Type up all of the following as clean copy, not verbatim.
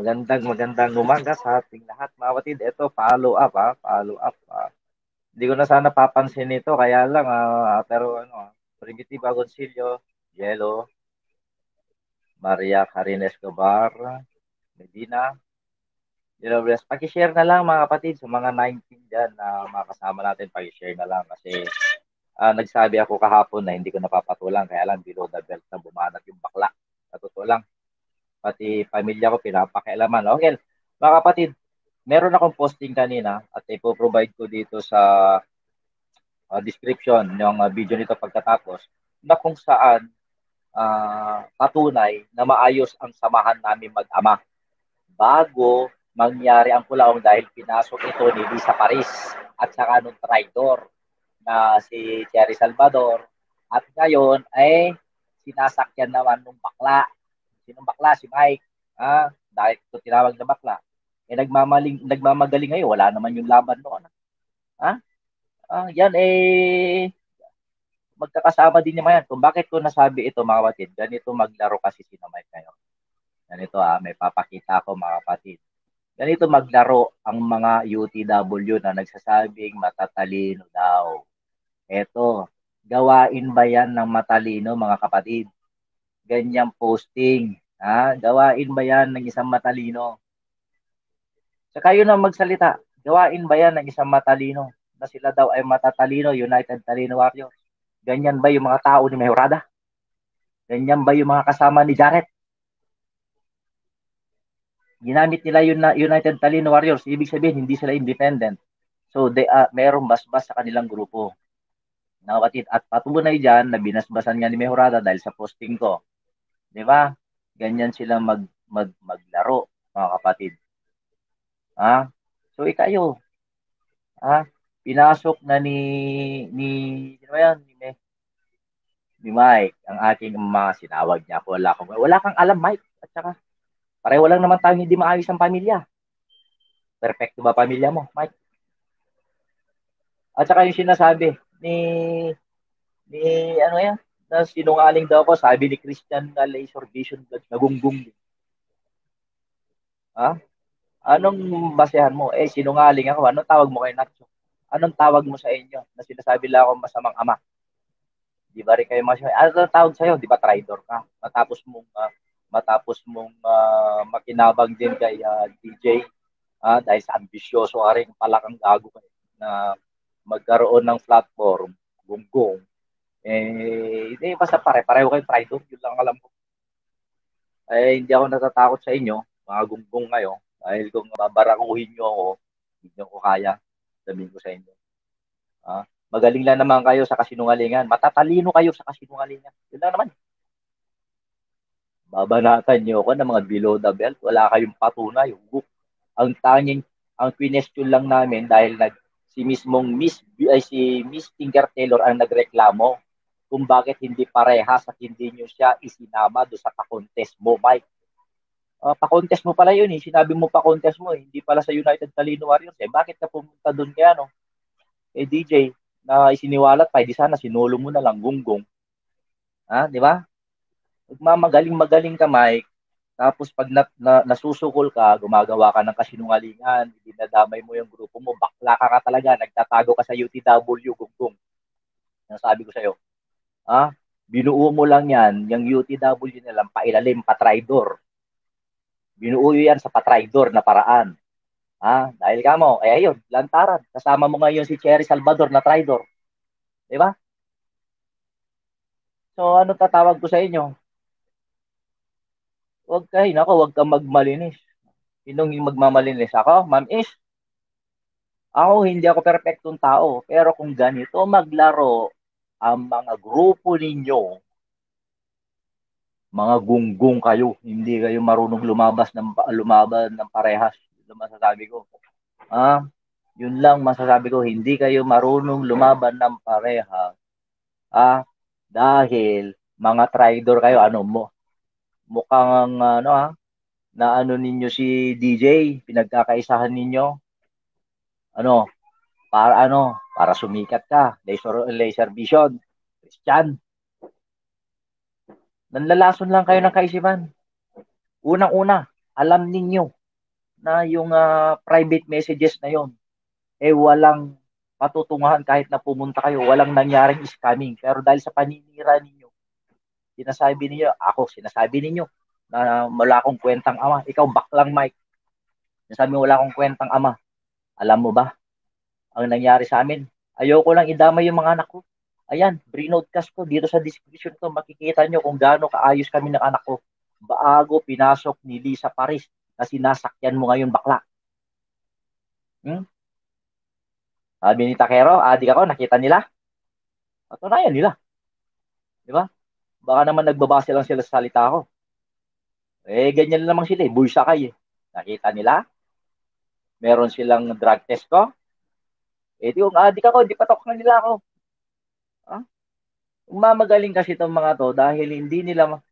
Magandang umaga sa ating lahat, mga kapatid. Ito, follow up. Hindi ko na sana papansin ito, kaya lang, pero Primitiva Agoncillo, Yelo, Maria Karine Escobar, Medina, pakishare na lang mga kapatid sa mga 19 dyan na makasama natin, pakishare na lang kasi nagsabi ako kahapon na hindi ko napapatulang, kaya lang below the belt na bumanap yung bakla. Sa totoo lang, pati pamilya ko pinapakialaman. Okay, mga kapatid, meron akong posting kanina at ipoprovide ko dito sa description yung video nito pagkatapos na kung saan patunay na maayos ang samahan namin mag-ama bago mangyari ang Kulaong dahil pinasok ito ni Lisa Paris at saka nung traidor na si Jerry Salvador at ngayon ay sinasakyan naman nung bakla. Sinong bakla? Si Mike. Dahil ito tinawag na bakla. Eh nagmamagaling ngayon. Wala naman yung laban noon. Yan eh magkakasama din naman yan. Kung bakit ko nasabi ito mga kapatid, ganito maglaro kasi si Mike ngayon. Ganito may papakita ko mga kapatid. Ganito maglaro ang mga UTW na nagsasabing matatalino daw. Eto, gawain ba yan ng matalino mga kapatid? Ganyang posting. Gawain ba yan ng isang matalino? Sa kayo na magsalita, gawain ba yan ng isang matalino? Na sila daw ay matatalino, United Talino Warriors. Ganyan ba yung mga tao ni Mejorada? Ganyan ba yung mga kasama ni Jared? Ginamit nila yung United Talino Warriors. Ibig sabihin, hindi sila independent. So, mayroong basbas sa kanilang grupo. Nakapatid. At patunay dyan na binasbasan nga ni Mejorada dahil sa posting ko. Di ba? Ganyan sila maglaro, mga kapatid. So, ikayo. Pinasok na ni Mike ang aking mga sinawag niya. Wala kang alam, Mike. At saka, pareho lang naman tayo hindi maayos ang pamilya. Perfecto ba pamilya mo, Mike? At saka yung sinasabi ni na sinungaling daw ko, sabi ni Christian na Laser Vision nagunggong. Anong basehan mo? Eh, sinungaling ako. Anong tawag mo kay Nacho? Anong tawag mo sa inyo? Na sinasabi lang ako masamang ama. Di ba rin kayo masamang? Anong tawag sa'yo? Di ba traitor ka? Matapos mong makinabang din kay DJ dahil sa ambisyoso ka rin, palakang gago ka na magkaroon ng platform, gunggong. Basta pareho kayo traitor, yun lang alam ko. Eh, hindi ako natatakot sa inyo, mga gunggong ngayon, dahil kung babarakuhin nyo ako, hindi nyo ko kaya, sabihin ko sa inyo. Magaling lang naman kayo sa kasinungalingan, matatalino kayo sa kasinungalingan, yun lang naman. Babanatan nyo ako ng mga below the belt. Wala kayong patunay. Ang question lang namin dahil si Miss Pinkertailor ang nagreklamo kung bakit hindi parehas at hindi nyo siya isinama doon sa pakontest mo, Mike. Pakontest mo pala yun eh. Sinabi mo pakontest mo eh. Hindi pala sa United Talino Warriors eh. Bakit ka pumunta doon kaya no? Eh DJ, na isiniwalat pa, hindi sana sinulong mo na lang gunggong. Di ba? Magmamagaling-magaling ka, Mike. Tapos pag nasusukol ka, gumagawa ka ng kasinungalingan, dinadamay mo yung grupo mo, bakla ka talaga, nagtatago ka sa UTW, gunggong. Yung sabi ko sa'yo. Binuo mo lang yan, yung UTW na lang, pailalim, patraidor. Binuo yan sa patraidor na paraan. Dahil ka mo, eh ayun, lantaran. Kasama mo ngayon si Cherry Salvador na traidor. Diba? So, ano tatawag ko sa inyo? Huwag kang magmalinis. Sinong yung magmamalinis? Ako, Ma'am Is. Ako, hindi ako perfectong tao. Pero kung ganito maglaro ang mga grupo ninyo, mga gunggong kayo. Hindi kayo marunong lumaban ng parehas. Yun lang masasabi ko. Yun lang masasabi ko. Hindi kayo marunong lumaban ng parehas. Dahil mga traidor kayo. Ano mo? Mukhang na ano ninyo si DJ, pinagkakaisahan ninyo. Para sumikat ka, laser vision, Christian. Nanlalason lang kayo ng kaisipan. Unang-una, alam ninyo na yung private messages na yon eh walang patutunguhan kahit na pumunta kayo, walang nangyaring scamming. Pero dahil sa paninira ninyo, sinasabi ninyo, ako sinasabi ninyo na wala akong kwentang ama. Ikaw baklang Mike, sinasabi mo wala akong kwentang ama. Alam mo ba ang nangyari sa amin? Ayoko lang idamay yung mga anak ko. Ayan, brinodcast ko dito sa description ko, makikita nyo kung gaano kaayos kami ng anak ko bago pinasok ni Lisa Paris na sinasakyan mo ngayon, bakla. Sabi ni Takero, adik ako, nakita nila. Patunayan nila. Di ba? Baka naman nagbabase lang sila sa salita ko. Eh, ganyan lamang sila eh. Buy sakay eh. Nakita nila. Meron silang drug test ko. Eh, yung adik ako, di patok na nila ako. Huh? Umamagaling kasi itong mga to dahil hindi nila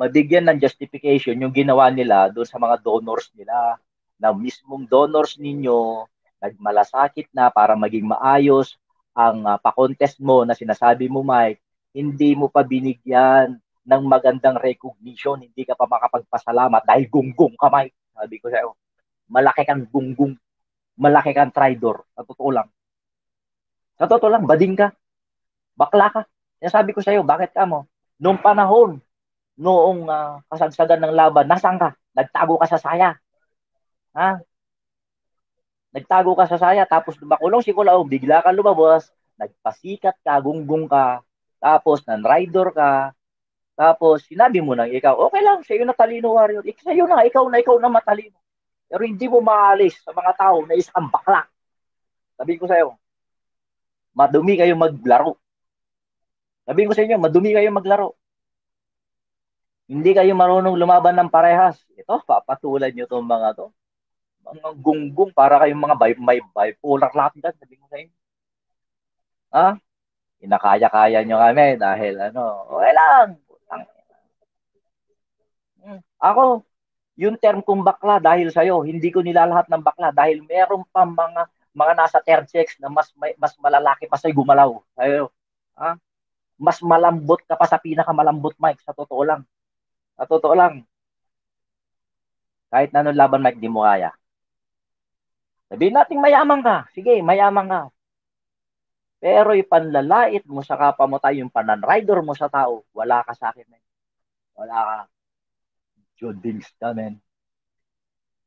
mabigyan ng justification yung ginawa nila doon sa mga donors nila, na mismong donors ninyo nagmalasakit na para maging maayos ang pa-contest mo na sinasabi mo, Mike. Hindi mo pa binigyan ng magandang recognition, hindi ka pa makapagpasalamat dahil gunggong ka, Mike. Sabi ko sa'yo, malaki kang gunggong, malaki kang traidor. Sa totoo lang, bading ka, bakla ka. Sabi ko sa'yo, bakit ka mo? Noong panahon, noong kasagsagan ng laban, nasaan ka? Nagtago ka sa saya. Ha? Nagtago ka sa saya, tapos dumakulong si Nicolaong, bigla ka lumabas, nagpasikat ka, gunggong ka, tapos nanrider ka, tapos sinabi mo nang ikaw, okay lang, sa'yo na talino warrior, sa'yo na, ikaw na matalino. Pero hindi mo maalis sa mga tao na isang bakla. Sabi ko sa'yo, madumi kayo maglaro. Sabi ko sa inyo, madumi kayo maglaro. Hindi kayo marunong lumaban ng parehas. Ito, papatulan nyo itong mga to. Mga gunggong, para kayong mga bipolar lapidad. Sabi ko sa inyo. Ha? Inakaya-kaya nyo kami dahil ano, okay lang. Ako, yung term kong bakla dahil sa'yo, hindi ko nilalahat ng bakla dahil meron pa mga nasa third sex na mas malalaki pa sa'yo gumalaw. Sa'yo, ha? Mas malambot ka pa sa pinakamalambot, Mike. Sa totoo lang. Sa totoo lang. Kahit na anong laban, Mike, di mo kaya. Sabihin natin mayaman ka. Sige, mayaman ka. Pero ipanlalait mo sa kapwa mo tayo, yung pananrider mo sa tao, wala ka sa akin, Mike. Wala ka. Jodings ka, men.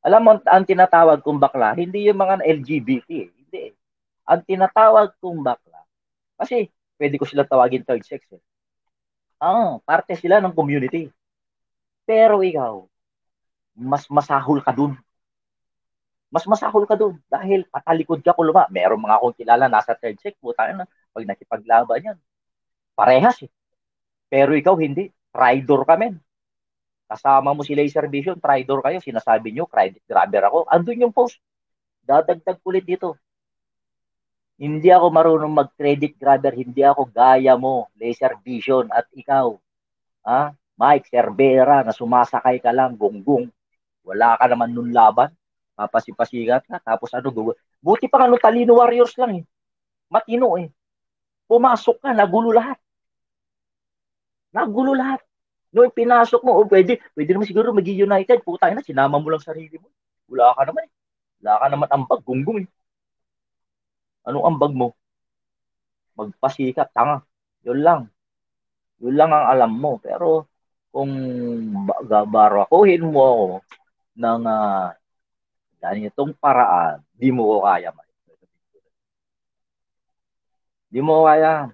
Alam mo, ang tinatawag kong bakla, hindi yung mga LGBT. Hindi. Ang tinatawag kong bakla, kasi pwede ko sila tawagin third sex eh. Parte sila ng community. Pero ikaw, mas masahol ka dun. Mas masahol ka dun dahil patalikod ka kuluma. Meron mga akong kilala nasa third sex, buta na pag nakipaglaban yan. Parehas eh. Pero ikaw hindi. Traidor ka, men. Kasama mo si Laser Vision, traidor kayo. Sinasabi nyo, credit grabber ako. Andun yung post. Dadagdag kulit dito. Hindi ako marunong mag-credit grabber, hindi ako gaya mo, Laser Vision, at ikaw, ha? Mike Cervera, na sumasakay ka lang, gunggong. Wala ka naman nun laban, papasipasigat ka, tapos ano, buti pa ka nun, Talino Warriors lang eh. Matino eh. Pumasok ka, nagulo lahat. Nagulo lahat. Noong pinasok mo, pwede naman siguro mag-United, putay na, sinama mo lang sarili mo. Wala ka naman eh. Wala ka naman ambag, gunggong eh. Ano ang bag mo? Magpasikat, tanga. Yun lang. Yun lang ang alam mo. Pero kung barakuhin mo ako ng ganitong paraan, di mo ko kaya, man. Di mo kaya.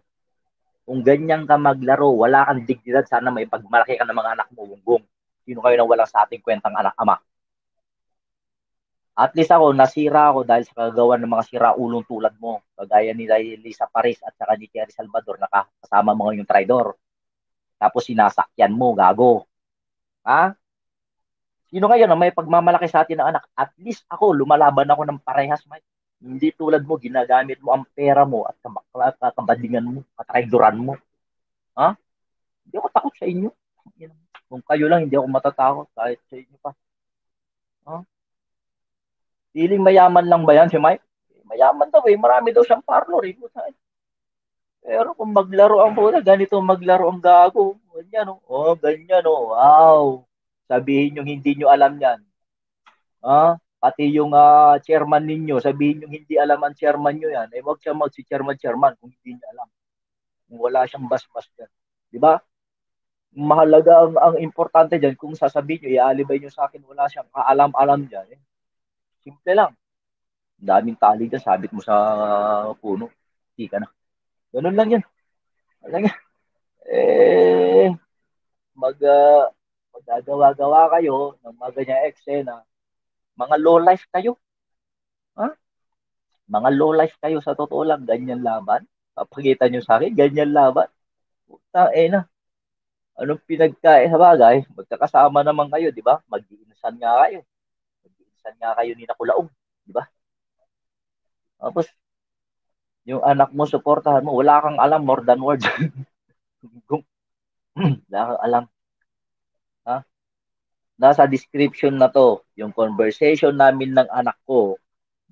Kung ganyan ka maglaro, wala kang dignidad, sana may pagmalaki ka ng mga anak mo, bunggong. Sino kayo na walang sa ating kwentang anak, ama? At least ako, nasira ako dahil sa kagawan ng mga siraulong tulad mo. Kagaya ni Lisa Paris at saka ni Jerry Salvador, nakasama mo yung traidor. Tapos sinasakyan mo, gago. Ha? Sino kayo na may pagmamalaki sa atin ng anak? At least ako, lumalaban ako ng parehas, Mike. Hindi tulad mo, ginagamit mo ang pera mo at kabadingan mo, katraidoran mo. Ha? Hindi ako takot sa inyo. Kung kayo lang, hindi ako matatakot kahit sa inyo pa. Ha? Piling mayaman lang ba yan si Mike? Mayaman daw eh. Marami daw siyang parlor eh. Pero kung maglaro ang puta, ganito maglaro ang gago. Ganyan, no? Oh, ganyan, no? Wow. Sabihin yung hindi nyo alam yan. Ha? Pati yung chairman ninyo, sabihin yung hindi alam ang chairman nyo yan. Eh, wag siya mag-chairman kung hindi nyo alam. Wala siyang bas-bas dyan. Diba? Mahalaga ang importante dyan, kung sasabihin nyo, iaalibay nyo sa akin, wala siyang kaalam-alam dyan. Eh. Simple lang. Daming tali dyan, sabit mo sa puno. Di ka na. Ganun lang yan. Alam nga. Eh, magagawa-gawa kayo ng mga ganyang eksena. Mga low life kayo. Ha? Mga low life kayo sa totoo lang. Ganyan laban. Papagitan nyo sa akin, ganyan laban. Puta, eh na. Anong pinagkain sa bagay? Magkakasama naman kayo, di ba? Mag-iinsan nga kayo. Mag-iinsan nga kayo ni Nicolaong, di ba? Tapos, yung anak mo, supportahan mo, wala kang alam more than words. Wala kang alam. Ha? Nasa description na to, yung conversation namin ng anak ko,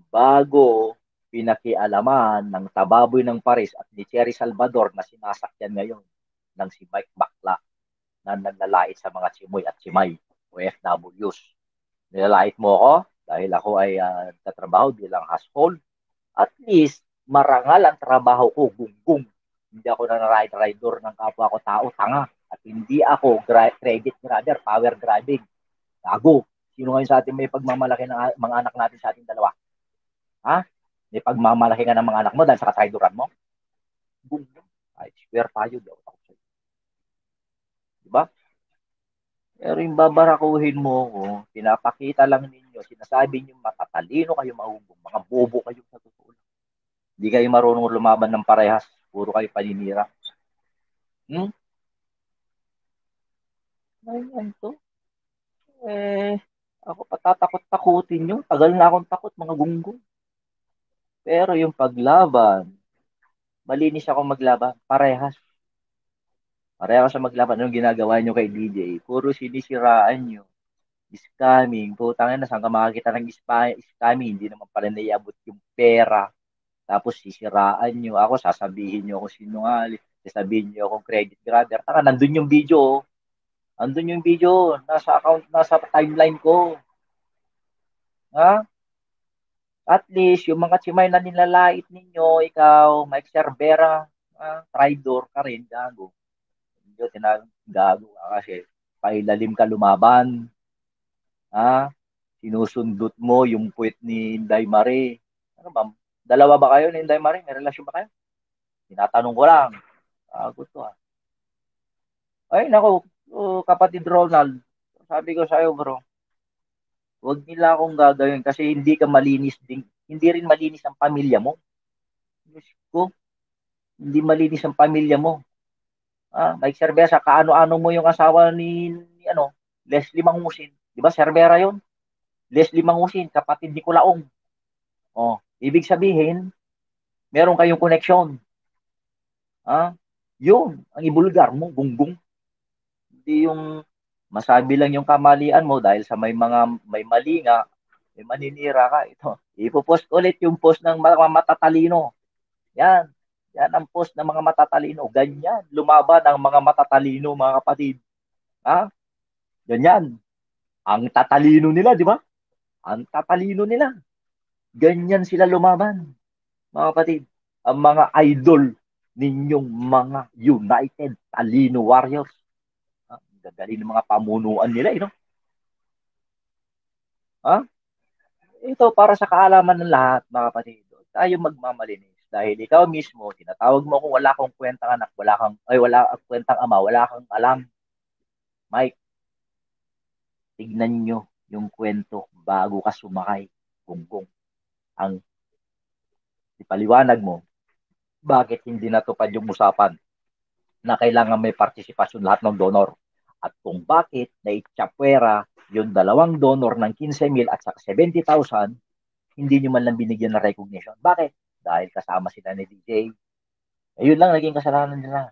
bago pinakialaman ng tababoy ng Paris at ni Jerry Salvador na sinasakyan ngayon ng si Mike Bakla na nanlalait sa mga Chimoy at Chimay o FWs. Nilalait mo ako dahil ako ay nagtatrabaho bilang household. At least, marangal ang trabaho ko, gunggong. Hindi ako nanaride-rider ng kapwa ko tao, tanga. At hindi ako credit grabber, power grabbing. Gago. Sino ngayon sa atin may pagmamalaki ng mga anak natin sa ating dalawa? Ha? May pagmamalaki nga ng mga anak mo dahil sa katrideran mo? Gunggong. Ay, square tayo. Di ako takot sa'yo. Diba? Pero yung babarakuhin mo ko, pinapakita lang ninyo, sinasabi nyo matatalino kayo, maugong, mga bobo kayo sa totoo. Hindi kayo marunong lumaban ng parehas. Puro kayo paninira. Ngayon to. Eh, ako patatakot-takutin nyo. Tagal na akong takot, mga gunggong. Pero yung paglaban, malinis akong maglaban. Parehas. Parehas sa maglaban. Anong ginagawa nyo kay DJ? Puro sinisiraan nyo. Scamming. Putangin na, saan ka makakita ng scamming? Hindi naman pala naiabot yung pera. Tapos sisiraan nyo ako, sasabihin nyo ako sinungaling, sasabihin nyo akong credit grabber. Taka, nandun yung video. Nandun yung video. Nasa account, nasa timeline ko. Ha? At least, yung mga chimay na nilalait ninyo, ikaw, Mike Cervera, traitor ka rin, gago. Hindi ko tinagago ka kasi pailalim ka lumaban. Ha? Sinusundot mo yung puwet ni Inday Marie. Ano ba? Dalawa ba kayo ni Inday Marie? May relasyon ba kayo? Tinatanong ko lang. Gusto ah. Ay, naku, kapatid Ronald. Sabi ko sa'yo, bro. Huwag nila akong gagawin kasi hindi ka malinis din. Hindi rin malinis ang pamilya mo. Diyos ko, hindi malinis ang pamilya mo. Ah, Mike Cervera, kaano-ano mo yung asawa ni ano, Leslie Mangusin. Di ba, Cervera yun? Leslie Mangusin, kapatid Nicolaong. Oh. Ibig sabihin, meron kayong connection. Ha? Yun, ang ibulgar mo, gunggong. Hindi yung masabi lang yung kamalian mo dahil sa may mali nga, may maninira ka. Ito, ipopost ulit yung post ng mga matatalino. Yan, yan ang post ng mga matatalino. Ganyan, lumaban ang mga matatalino, mga kapatid. Ha? Ganyan. Ang tatalino nila, di ba? Ang tatalino nila. Ganyan sila lumaban, mga kapatid. Ang mga idol ninyong mga United Talino Warriors. Ang gagaling ng mga pamunuan nila, eh, no? Ha? Ito, para sa kaalaman ng lahat, mga kapatid. Tayo magmamalinis. Dahil ikaw mismo, tinatawag mo kung wala kang kwentang anak, wala kang kwentang ama, wala kang alam. Mike, tignan nyo yung kwento bago ka sumakay, gunggong. Ang ipaliwanag mo, bakit hindi natupad yung usapan na kailangan may partisipasyon lahat ng donor at kung bakit naitsapwera yung dalawang donor ng 15,000 at saka 70,000, hindi nyo man lang binigyan ng recognition. Bakit? Dahil kasama sila ni DJ. Ayun lang, naging kasalanan nila.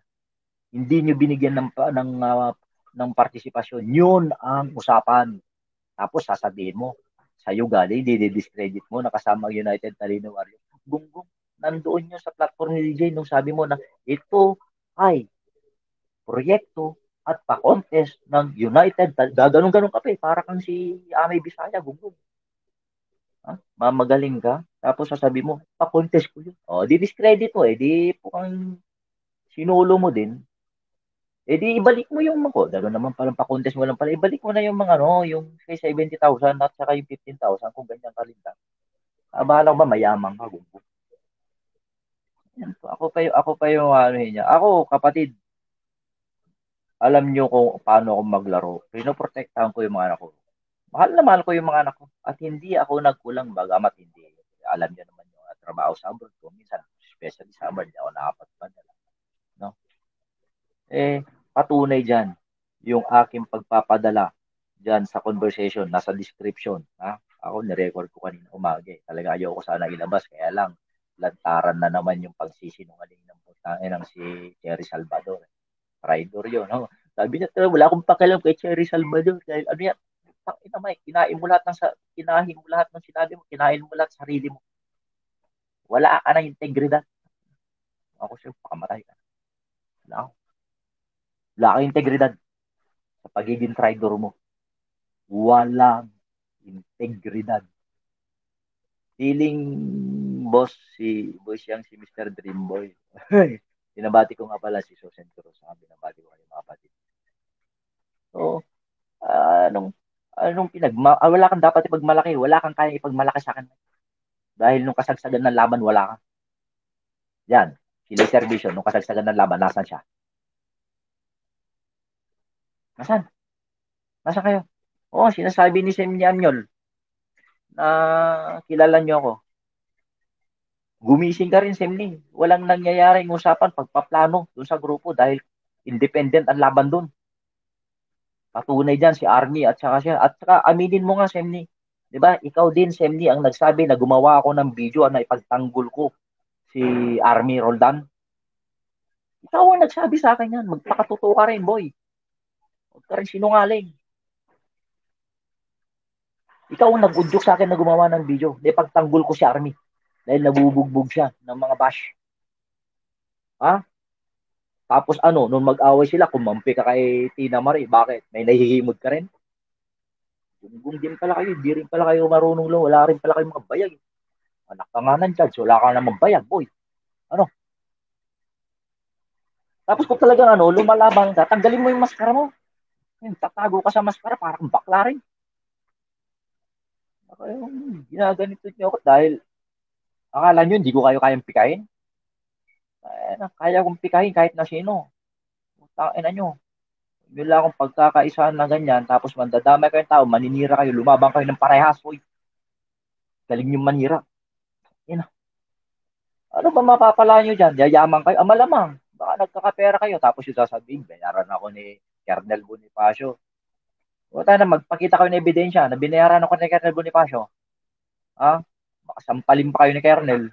Hindi nyo binigyan ng partisipasyon. Yun ang usapan. Tapos sasabihin mo, sa'yo galing, dididiscredit mo, nakasama United Talino Warriors. Gunggong, nandoon yun sa platform ni DJ nung sabi mo na ito ay proyekto at pa-contest ng United. Gaganong-ganong ka pa eh. Para kang si Ami Visaya, gugong. Mamagaling ka. Tapos sasabi mo, pa-contest ko yun. O, di discredit mo eh. Di po kang sinulo mo din. Eh di ibalik mo yung mga, dalo naman palang pa-contest mo lang pala, ibalik mo na yung mga no, yung 70,000 at saka yung 15,000 kung ganyan ka rin ka. Abala ba mayaman ka, gumbo. Ako pa yung ano niya. Ako, kapatid, alam niyo kung paano ako maglaro. Pinoprotektahan ko yung mga anak ko. Mahal na mahal ko yung mga anak ko. At hindi ako nagkulang bagamat hindi. Alam niyo naman yung trabaho sa abroad ko. Minsan, especially sa abroad, ako nakapagpadala. No? Eh, patunay dyan yung aking pagpapadala dyan sa conversation, nasa description. Ha? Ako, nirecord ko kanina umaga. Talaga ayaw ko sana ilabas. Kaya lang, lantaran na naman yung pagsisinungaling ng putangin ng si Jerry Salvador. Rider yun. No? Sabi niya, wala akong pakialam kay Cherry Salvador. Dahil ano yan? Kinain mo lahat ng sinabi mo. Kinain mo lahat sa sarili mo. Wala ka ng integridad. Ako siya, pakamatay ka. Wala kang integridad sa pagiging traitor mo. Walang integridad. Feeling boss si Mr. Dreamboy. Binabati ko nga pala si Susan Cruz. Binabati ko kayong mga kapatid. So, wala kang dapat ipagmalaki. Wala kang kaya ipagmalaki sa akin. Dahil nung kasagsagan ng laban, wala kang. Yan. Si Laser Vision, nung kasagsagan ng laban, nasan siya? Nasaan? Nasaan kayo? Oo, sinasabi ni Semny Anyol na kilala niyo ako. Gumising ka rin, Semny. Walang nangyayaring usapan, pagpaplano doon sa grupo dahil independent ang laban doon. Patunay dyan si Army at saka siya. At saka aminin mo nga, Semny. Diba? Ikaw din, Semny, ang nagsabi na gumawa ako ng video na ipagtanggol ko si Army Roldan. Ikaw ang nagsabi sa akin yan. Magpakatotoo ka rin, boy. Huwag ka rin sinungaling. Ikaw ang nag-udyok sa akin na gumawa ng video. Dahil pagtanggol ko si Army. Dahil nabubugbog siya ng mga bash. Ha? Tapos ano, nung mag-away sila, kumampi ka kay Tina Marie. Bakit? May nahihimod ka rin? Kung din pala kayo, di rin pala kayo marunong lang. Wala rin pala kayo mga bayag. Anak ka nga ng judge. Wala ka naman bayag, boy. Ano? Tapos kung talagang ano, lumalaban ka, tanggalin mo yung maskara mo. Tatago ka sa maskara, parang bakla rin. Ginaganito niyo ako dahil akala niyo hindi ko kayo kayang pikain. Kaya kong pikain kahit na sino. Tangina niyo. Yun lang akong pagkakaisa na ganyan, tapos mandadamay kayong tao, maninira kayo, lumabang kayo ng parehas. Uy, galing niyo manira. Yan. Ano ba mapapala niyo dyan? Yayaman kayo. Ah, malamang. Baka nagkakapera kayo. Tapos yung sasabihin, bayaran ako ni Kernel Bonifacio. Huwag tayo na magpakita kayo ng ebidensya na binayaran ako ni Kernel Bonifacio. Ha? Baka sampalin pa kayo ni Kernel.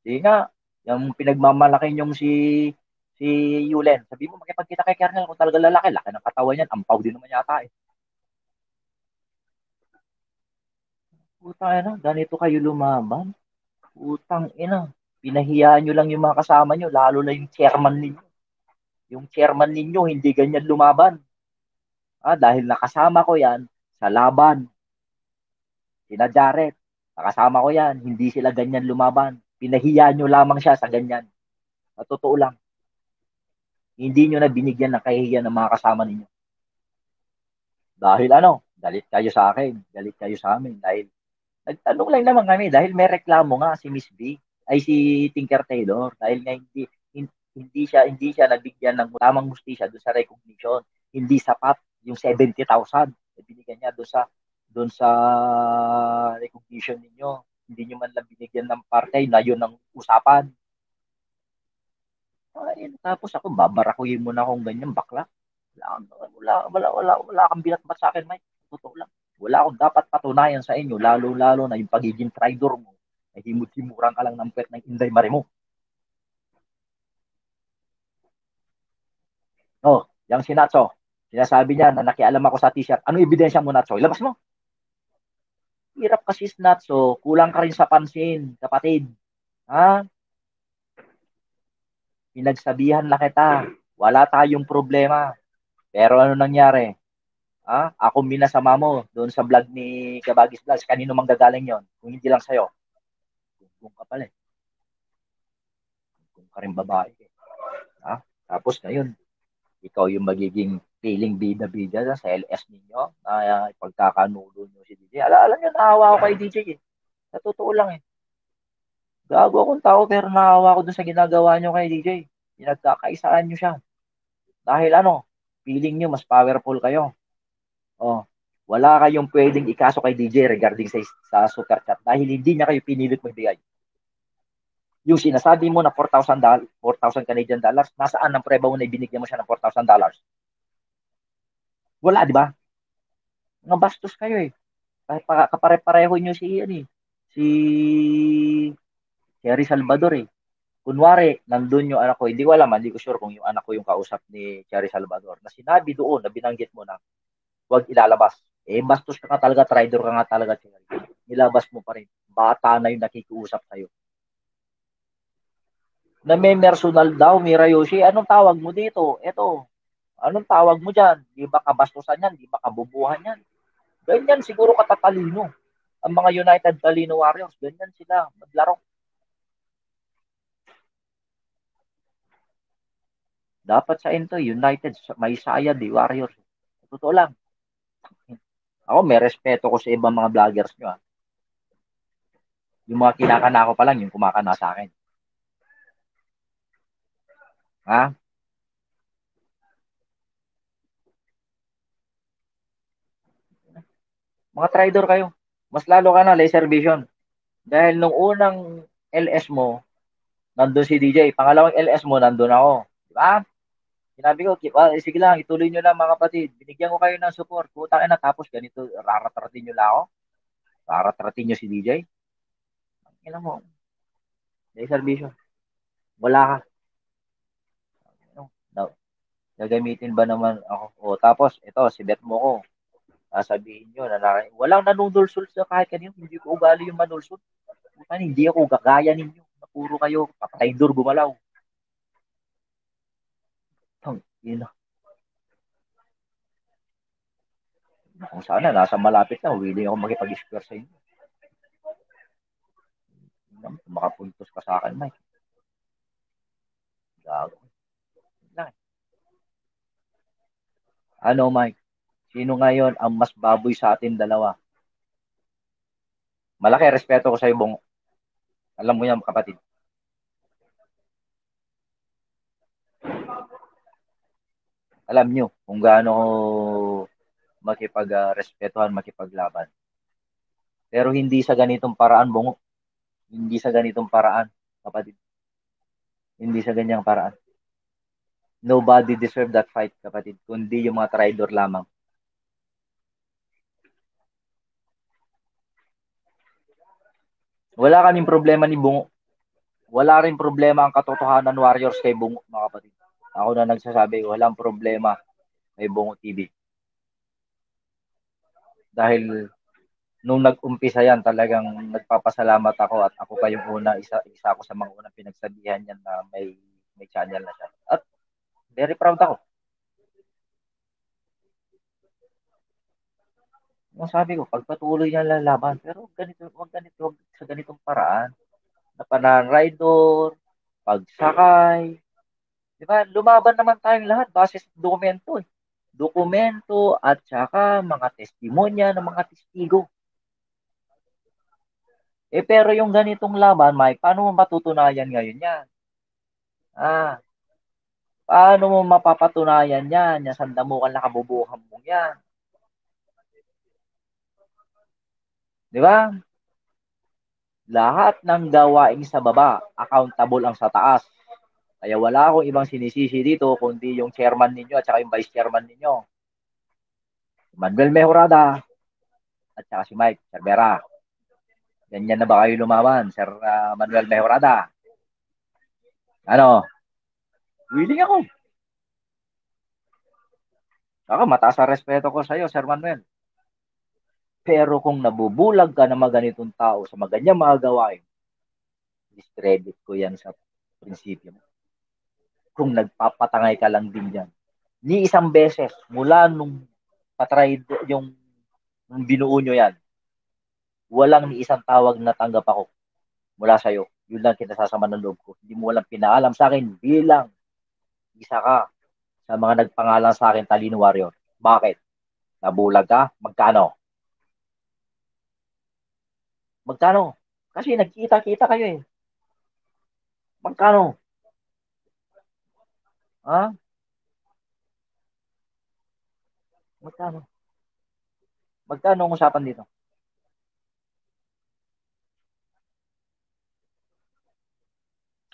Hindi nga. Yung pinagmamalaki niyong si Yulen. Sabi mo, makipagkita kay Kernel kung talaga lalaki. Laki ng katawan niyan. Ampaw din naman yata eh. Putang ina. Ganito kayo lumaban. Putang ina. Pinahiyaan niyo lang yung mga kasama niyo. Lalo na yung chairman ninyo. Yung chairman ninyo, hindi ganyan lumaban. Dahil nakasama ko yan sa laban. Sina Jared, nakasama ko yan. Hindi sila ganyan lumaban. Pinahiya nyo lamang siya sa ganyan. Sa totoo lang. Hindi nyo na binigyan ng kahihiyan ng mga kasama ninyo. Dahil ano, galit kayo sa akin. Galit kayo sa amin. Dahil, nagtanong lang naman kami. Dahil may reklamo nga si Miss B. Ay si Pinkertailor. Dahil nga hindi siya nabigyan ng tamang hustisya doon sa recognition. Hindi sapat yung 70,000 na binigyan niya doon sa recognition niyo, hindi niyo man lang binigyan ng partay na yun ang usapan. Ay, tapos ako babarakuhin mo na akong ganyan bakla. Wala kang binatbat sa akin, Mike. Totoo lang. Wala akong dapat patunayan sa inyo, lalo na yung pagiging traitor mo. Ay himut-himurang ka lang ng pet ng Inday Marie mo. Oh, yang si Nacho. Sinasabi niya na nakialam ako sa t-shirt. Anong ebidensya mo, Nacho? Ilabas mo. Hirap kasi si Nacho. Kulang ka rin sa pansin, kapatid. Ha? pinagsabihan na kita, wala tayong problema. Pero ano nangyari? Ah, ako minasama mo doon sa vlog ni Kabagis Blas. Kanino manggagaling yon? Kung hindi lang sa'yo. Kung ka pala eh. Kung ka rin babae eh. Ah, tapos ngayon, ikaw yung magiging feeling bida-bida sa LS ninyo na ipagkakanulo nyo si DJ. Alam nyo, naawa ako kay DJ eh. Sa totoo lang eh. Gago akong tao pero naawa ako dun sa ginagawa nyo kay DJ. Pinagkakaisaan nyo siya. Dahil ano, feeling nyo mas powerful kayo. Oh, wala kayong pwedeng ikaso kay DJ regarding sa super chat dahil hindi niya kayo pinilit magbigay. Yung sinasabi mo na $4,000 nasaan ang preba mo na ibinigyan mo siya ng $4,000? Wala, di ba? Nabastos kayo eh. Kapare-pareho nyo si Ian eh. Si Jerry Salvador eh. Kunwari, nandun yung anak ko. Hindi ko alam, hindi ko sure kung yung anak ko yung kausap ni Cherry Salvador. Na sinabi doon, na binanggit mo na huwag ilalabas. Eh, bastos ka nga talaga, traitor ka nga talaga. Nilabas mo pa rin. Bata na yung nakikiusap sa'yo. Na may personal daw, Mirayoshi. Anong tawag mo dito? Eto. Anong tawag mo dyan? Di ba kabastusan yan? Di ba kabubuhan yan? Ganyan siguro katatalino. Ang mga United Talino Warriors, ganyan sila maglaro. Dapat sa ito, United, may saya di Warriors. Totoo lang. Ako may respeto ko sa ibang mga vloggers nyo. Ha? Yung mga kinakana ko pa lang, yung kumakana sa akin. Ha? Mga trader kayo. Mas lalo ka na, Laser Vision. Dahil nung unang LS mo, nandun si DJ. Pangalawang LS mo, nandun ako. Diba? Sinabi ko, sige lang, ituloy nyo lang mga kapatid. Binigyan ko kayo ng support. Putang ina, tapos ganito, raratratin nyo lang ako. Raratratin nyo si DJ. Ilan mo. Laser Vision. Wala ka. No. Gagamitin ba naman ako? O, tapos, ito, si Betmo ko. Sabihin nyo, walang nanunulsul sa kahit kanino, hindi ko ugali yung manulsul. Hindi ako gagaya ninyo. Napuro kayo, papataydor, gumalaw. Yun na. Kung sana, nasa malapit na, willing ako makipag-square sa inyo. Makapuntos ka sa akin, Mike. Gago. Ano, Mike? Sino ngayon ang mas baboy sa atin dalawa? Malaki respeto ko sa iyo, Bong. Alam mo yan, kapatid. Alam nyo kung gaano makipag-respetuhan, makipaglaban. Pero hindi sa ganitong paraan, Bong. Hindi sa ganitong paraan, kapatid. Hindi sa ganyang paraan. Nobody deserve that fight, kapatid. Kundi yung mga traitor lamang. Wala kaming problema ni Bungo. Wala rin problema ang katotohanan Warriors kay Bungo, mga kapatid. Ako na nagsasabi, walang problema kay Bungo TV. Dahil nung nag-umpisa yan, talagang nagpapasalamat ako at ako pa yung una, isa ako sa mga unang pinagsabihan niyan na may channel na siya. At very proud ako. Sabi ko, pagpatuloy niya lalaban, pero wag ganito, sa ganitong paraan, na panarider, pagsakay, di ba, lumaban naman tayong lahat, base sa dokumento, eh. Dokumento, at saka mga testimonya ng mga testigo. Eh, pero yung ganitong laban, Mike, paano mo matutunayan ngayon yan? Paano mo mapapatunayan yan, yung sandamukan na kabubuhan mo yan? Di ba? Lahat ng gawain sa baba, accountable ang sa taas. Kaya wala akong ibang sinisisi dito, kundi yung chairman ninyo at saka yung vice chairman ninyo. Si Manuel Mejorada at saka si Mike Cervera. Ganyan na ba kayo lumaban, Sir Manuel Mejorada? Ano? Willing ako. Saka mataas ang respeto ko sa iyo, Sir Manuel. Pero kung nabubulag ka ng mga ganitong tao sa mga ganyang mga gawain, discredit ko yan sa prinsipyo mo. kung nagpapatangay ka lang din dyan. Ni isang beses, mula nung patry yung binuo nyo yan, walang ni isang tawag na tanggap ako mula sa'yo. Yun lang kinasasama ng loob ko. Hindi mo walang pinaalam sa akin bilang isa ka sa mga nagpangalan sa akin, Talino Warrior. Bakit? Nabulag ka? Magkano? Magkano? Kasi nagkita-kita kayo eh. Magkano? Ha? Magkano? Magkano ang usapan dito?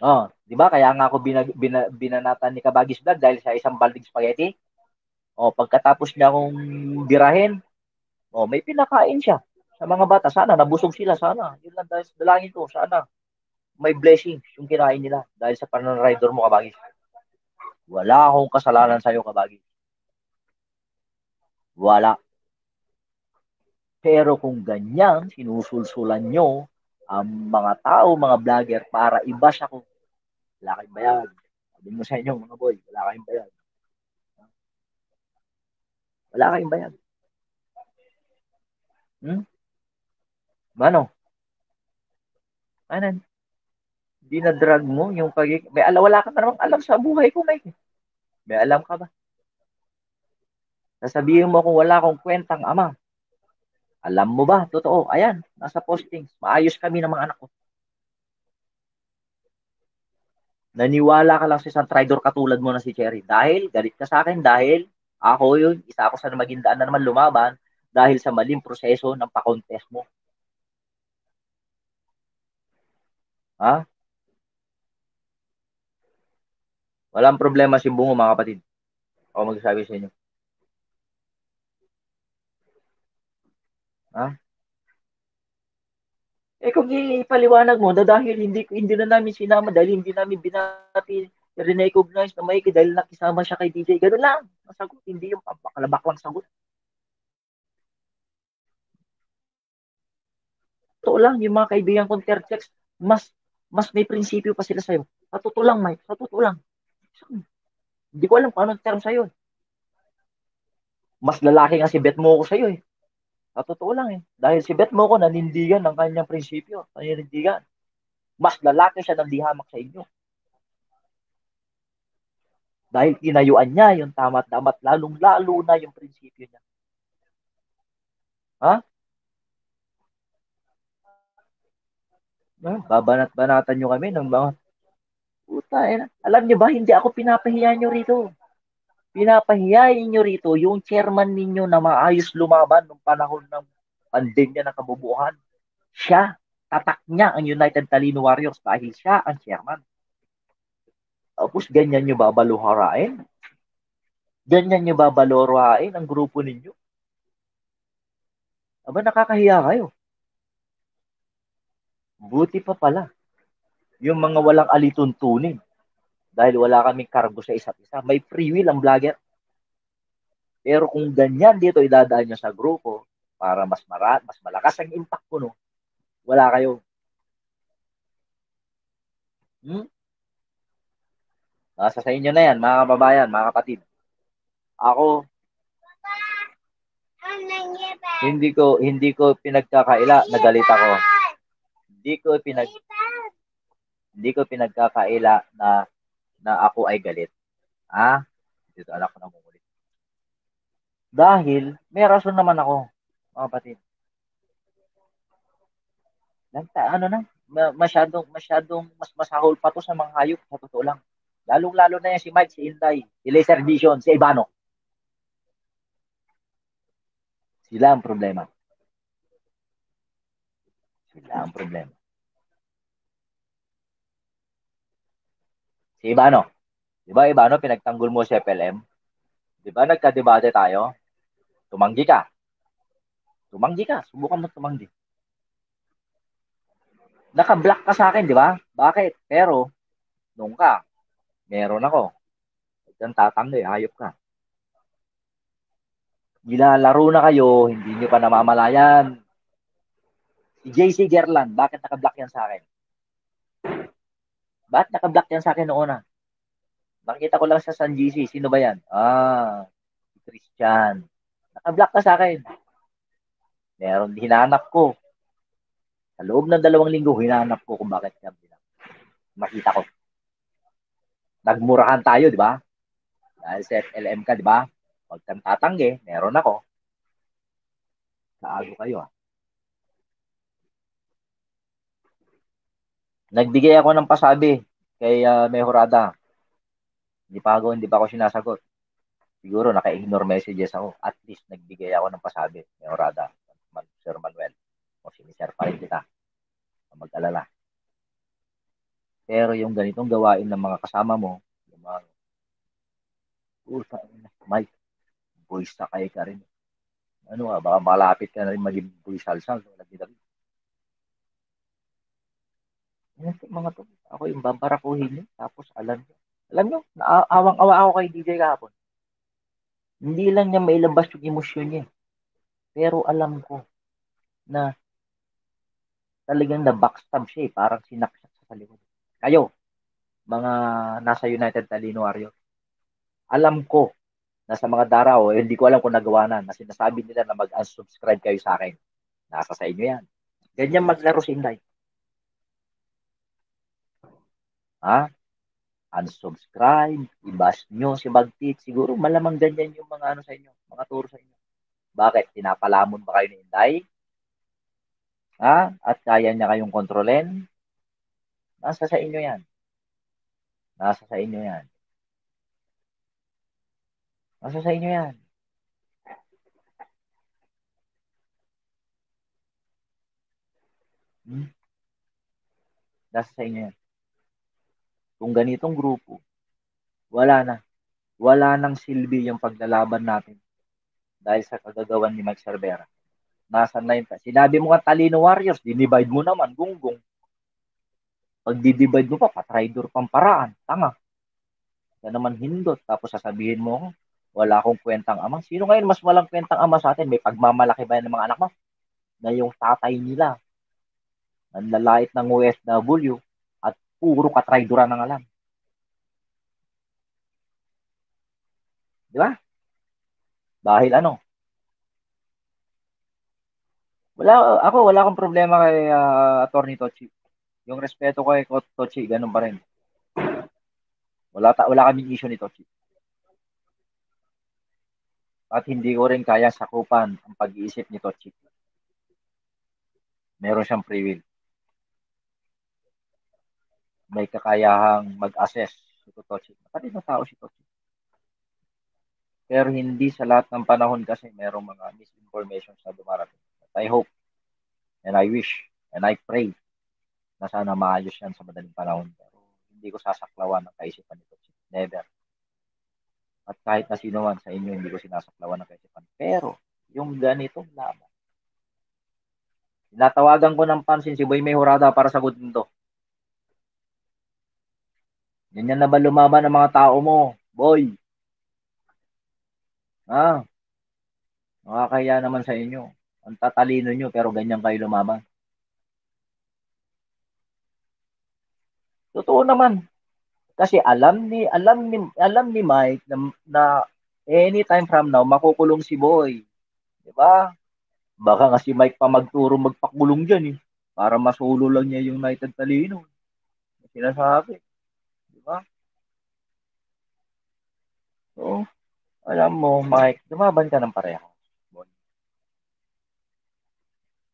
Oh, di ba? Kaya nga ako binanatan ni Kabagis Blas dahil sa isang balding spaghetti. Oh, pagkatapos niya akong birahin, oh, may pinakain siya sa mga bata. Sana nabusog sila, sana. Yun lang dahil sa dalangin ko, sana. May blessings yung kinain nila dahil sa pananrider mo, Kabagis. Wala akong kasalanan sa'yo, Kabagis. Wala. Pero kung ganyan, sinusulsulan nyo ang mga tao, mga vlogger, para i-bash ako. Wala kayong bayad. Sabi mo sa inyo, mga boy, wala kayong bayad. Wala kayong bayad. Ano? Ano? Dinadrag mo yung pagiging... May alam, wala ka na namang alam sa buhay ko, Mike. May alam ka ba? Sasabihin mo kung wala akong kwentang ama. Alam mo ba? Totoo. Ayan, nasa postings. Maayos kami ng mga anak ko. Naniwala ka lang sa isang traitor katulad mo na si Cherry. Dahil, galit ka sa akin. Dahil, ako yun. Isa ako sa magindaan na naman lumaban dahil sa maling proseso ng pakontest mo. Ha? Walang problema si Bungo, mga kapatid. Ako magsasabi sa inyo. Ha? Eh kung ipaliwanag mo, dahil hindi na namin sinama, dahil hindi namin binati, recognize na may dahil nakisama siya kay DJ. Ganun lang. Masagot, hindi yung pampakalabak lang sagot. Totoo lang, yung mga kaibigan kong terchecks, mas may prinsipyo pa sila sa'yo. Sa totoo lang, Mike. Sa totoo lang. Hindi ko alam kung anong term sa'yo. Mas lalaki nga si Betmo ko sa'yo eh. Sa totoo lang eh. Dahil si Betmo ko nanindigan ng kanyang prinsipyo. Nanindigan. Mas lalaki siya ng lihamak sa inyo. Dahil tinayuan niya yung tama at damat. Lalong-lalo na yung prinsipyo niya. Ha? Babanat-banatan nyo kami ng mga... Puta eh. Alam nyo ba, hindi ako pinapahiya nyo rito. Pinapahiyain nyo rito yung chairman ninyo na maayos lumaban nung panahon ng pandemya ng kabubuhan. Siya, tatak niya ang United Talino Warriors dahil siya ang chairman. Tapos ganyan nyo babaluharain? Ganyan nyo babaluharain ang grupo ninyo? Aba, nakakahiya kayo. Buti pa pala yung mga walang alituntunin. Dahil wala kaming kargo sa isa't isa. May free will ang vlogger. Pero kung ganyan dito idadaan nyo sa grupo para mas malakas ang impact ko, no? Wala kayo. Nasa sa inyo na yan, mga kababayan, mga kapatid. Ako, hindi ko pinagkakaila. Nagalit ako. Hindi ko pinagkakaila na ako ay galit. Ha? Dito anak ko na mumulit. Dahil, may rason naman ako, mga kapatid. Masyadong mas masahol pa to sa mga hayop, sa totoo lang. Lalong-lalo na yan si Mike, si Inday, si Laser Vision, si Ibano. Sila ang problema. Si Ibano. Diba, Ibano, pinagtanggol mo si FLM? Diba, nagka-debate tayo? Tumanggi ka. Subukan mo tumanggi. Naka-block ka sa akin, diba? Bakit? Pero, nung ka, meron ako. Diyan tatanggi, hayop ka. Gilalaro na kayo, hindi nyo pa namamalayan. Si JC Gerland, bakit naka-block yan sa akin? Bakit naka-block yan sa akin noon na? Nakikita ko lang siya sa GC. Sino ba yan? Ah, si Christian. Nakablock na sa akin. Meron, hinanap ko. Sa loob ng 2 linggo, hinanap ko kung bakit siya bilang. Makita ko. Nagmurahan tayo, di ba? Dahil sa FLM ka, di ba? Huwag kang tatanggi, meron ako. Saago kayo, ah. Nagbigay ako ng pasabi kay Mejorada. Hindi pa ako sinasagot. Siguro naka-ignore messages ako. At least nagbigay ako ng pasabi, Mejorada, Sir Manuel. O sinishare pa rin kita. Mag-alala. Pero yung ganitong gawain ng mga kasama mo, yung mga, Mike, voice na kayo ka rin. Ano nga, baka malapit ka na rin maging voice halsal. Yan ang mga to. Ako yung babarakuhin yun. Tapos alam nyo, naawang-awa ako kay DJ kahapon. Hindi lang niya mailabas yung emosyon niya. Pero alam ko na talagang na-backstab siya eh. Parang sinaksak sa likod. Kayo, mga nasa United Talino Warriors, alam ko na sa mga daraw, eh, hindi ko alam kung nagawa na sinasabi nila na mag-unsubscribe kayo sa akin. Nasa sa inyo yan. Ganyan maglaro si Inday. Ha? Unsubscribe, i-bash nyo si Magtit. Siguro malamang ganyan yung mga ano sa inyo, mga turo sa inyo. Bakit? Pinapalamon ba kayo ni Inday? Ha? At kaya niya kayong kontrolin? Nasa sa inyo yan. Nasa sa inyo yan. Nasa sa inyo yan. Nasa sa inyo yan. Kung ganitong grupo, wala na. Wala nang silbi yung paglalaban natin dahil sa kagagawan ni Mike Cervera. Nasaan na yun pa? Sinabi mo nga Talino Warriors, dinivide mo naman, gunggong. Pag didivide mo pa, patraidor pang paraan, tanga. Kaya naman hindot, tapos sasabihin mo, wala akong kwentang ama. Sino ngayon mas walang kwentang ama sa atin? May pagmamalaki ba yan ng mga anak mo? Na yung tatay nila, ang lalait ng OFW, puro katraidura ng alam. Di ba? Dahil ano? Wala akong problema kay Attorney Tochi. Yung respeto ko kay Tochi, ganun pa rin. Wala kaming issue ni Tochi. At hindi ko rin kaya sakupan ang pag-iisip ni Tochi. Meron siyang free will. May kakayahang mag-assess si Tochi. Matalit na tao si Tochi. Pero hindi sa lahat ng panahon kasi merong mga misinformation na dumarating. But I hope and I wish and I pray na sana maayos yan sa madaling panahon. Pero hindi ko sasaklawan ang kaisipan ni Tochi. Never. At kahit na sino man sa inyo, hindi ko sinasaklawan ang kaisipan. Pero yung ganitong laban, natawagan ko ng pansin si Boy Mejorada para sagutin to. Ganyan na ba lumaban ang mga tao mo, boy? Ha? Nakakaya naman sa inyo. Ang tatalino nyo, pero ganyan kayo lumaban. Totoo naman. Kasi alam ni Mike na anytime from now, makukulong si boy. Diba? Baka nga si Mike pa magturo magpakulong dyan eh. Para masulo lang niya yung United Talino. Sinasabi. Diba? So, alam mo, Mike, dumaban ka ng pareho.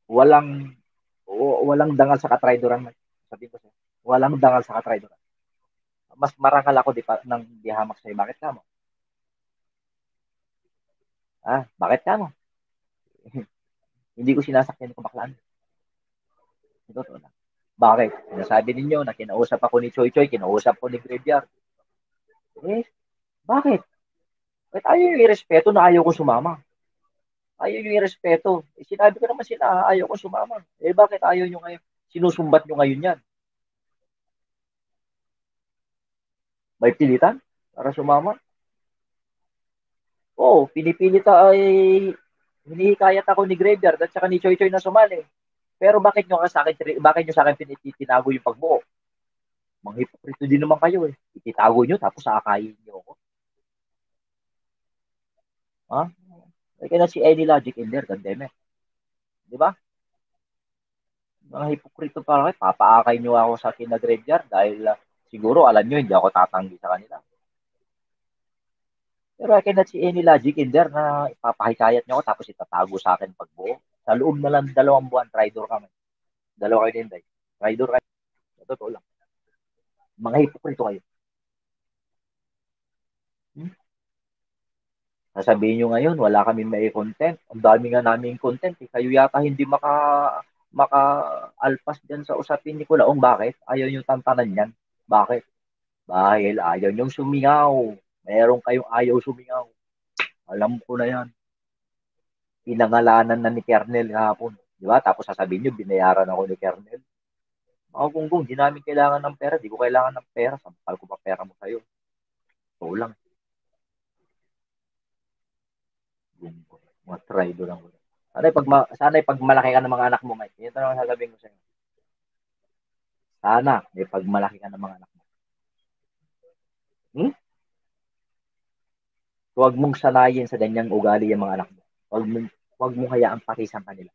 Walang dangal sa katraidoran, Mike. Sabihin ko siya, walang dangal sa katraidoran. Mas marangal ako nang dihamak sa'yo. Bakit ka mo? Ah, bakit ka mo? Hindi ko sinasakyan ko baklaan. Ito to lang. Bakit? Sinasabi ninyo na kinausap ako ni Choy Choy, kinausap ko ni Graveyard. Eh, bakit? Bakit ayaw yung irespeto na ayaw ko sumama? Ayaw yung irespeto. Eh, sinabi ko naman sila, ayaw ko sumama. Eh, bakit ayaw nyo ngayon? Sinusumbat nyo ngayon yan. May pilitan para sumama? Oo, pinipilita ay hinihikayat ako ni Graveyard at saka ni Choy Choy na sumali. Pero bakit nyo sa akin tinago yung pagbuo? Manghipokrito din naman kayo eh. Ititago nyo tapos aakayin nyo ako. Ha? I cannot see any logic in there, goddammit. Di ba? Mga hipokrito pa kayo. Papaakay nyo ako sa akin na graveyard dahil siguro alam nyo hindi ako tatanggi sa kanila. Pero I cannot see any logic in there na ipapahikayat nyo ako tapos itatago sa akin pagbuo. Sa loob na lang 2 buwan, traitor kami. 2 kayo din, traitor kayo. Totoo lang. Mga hipokrito kayo. Sasabihin nyo ngayon, wala kami may content. Ang dami nga namin content. Eh. Kayo yata hindi maka-alpas dyan sa usapin ni Nicolaong. Bakit? Ayaw nyo tantanan yan. Bakit? Dahil ayaw nyo sumingaw. Meron kayong ayaw sumingaw. Alam ko na yan. Pinangalanan na ni Kernel hapon. Diba? Tapos sasabihin nyo, binayaran ako ni Kernel. Makakunggung, di namin kailangan ng pera. Di ko kailangan ng pera. Sampal ko pa pera mo sa'yo. So lang. Mga traido lang. Sana'y pagmalaki ka ng mga anak mo, Mike. Ito naman sasabihin ko sa'yo. Sana may pagmalaki ka ng mga anak mo. Huwag mong sanayin sa ganyang ugali yung mga anak mo. Huwag mong hayaang pakisang kanila.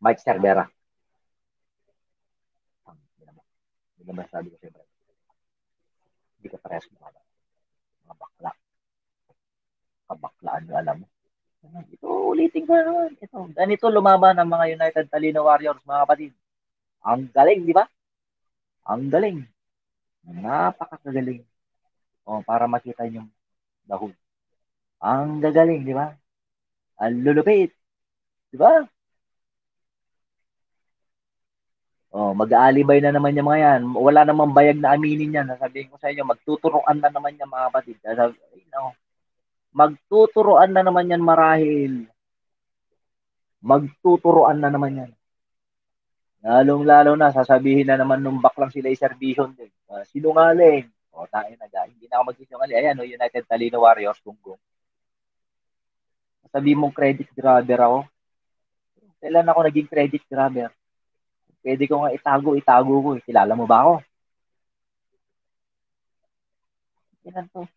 Mike Cervera. Hindi naman sabi ko sa'yo. Hindi ka parehas mo. Mga bakla. Kabaklaan nyo, alam mo. Ito, ulitin ko naman. Ito. Ganito lumaban ang mga United Talino Warriors, mga kapatid. Ang galing, di ba? Ang galing. Napakagaling. O, para makita nyo dahon. Ang gagaling, di ba? Ang lulupit. Di ba? O, mag-aalibay na naman yung mga yan. Wala namang bayag na aminin yan. Sasabihin ko sa inyo, magtuturuan na naman yung mga kapatid. Sasabihin ko, magtuturoan na naman yan marahil. Magtuturoan na naman yan. Lalong-lalo na, sasabihin na naman nung baklang sila Laser Vision din. Sinungaling. O, tayo na dahil. Hindi na ako magsinungaling. Ayan, o, United Talino Warriors, Bungo. Sabihin mong credit grabber ako. Kailan ako naging credit grabber? Pwede ko nga itago ko. Kilala mo ba ako? Kailan to?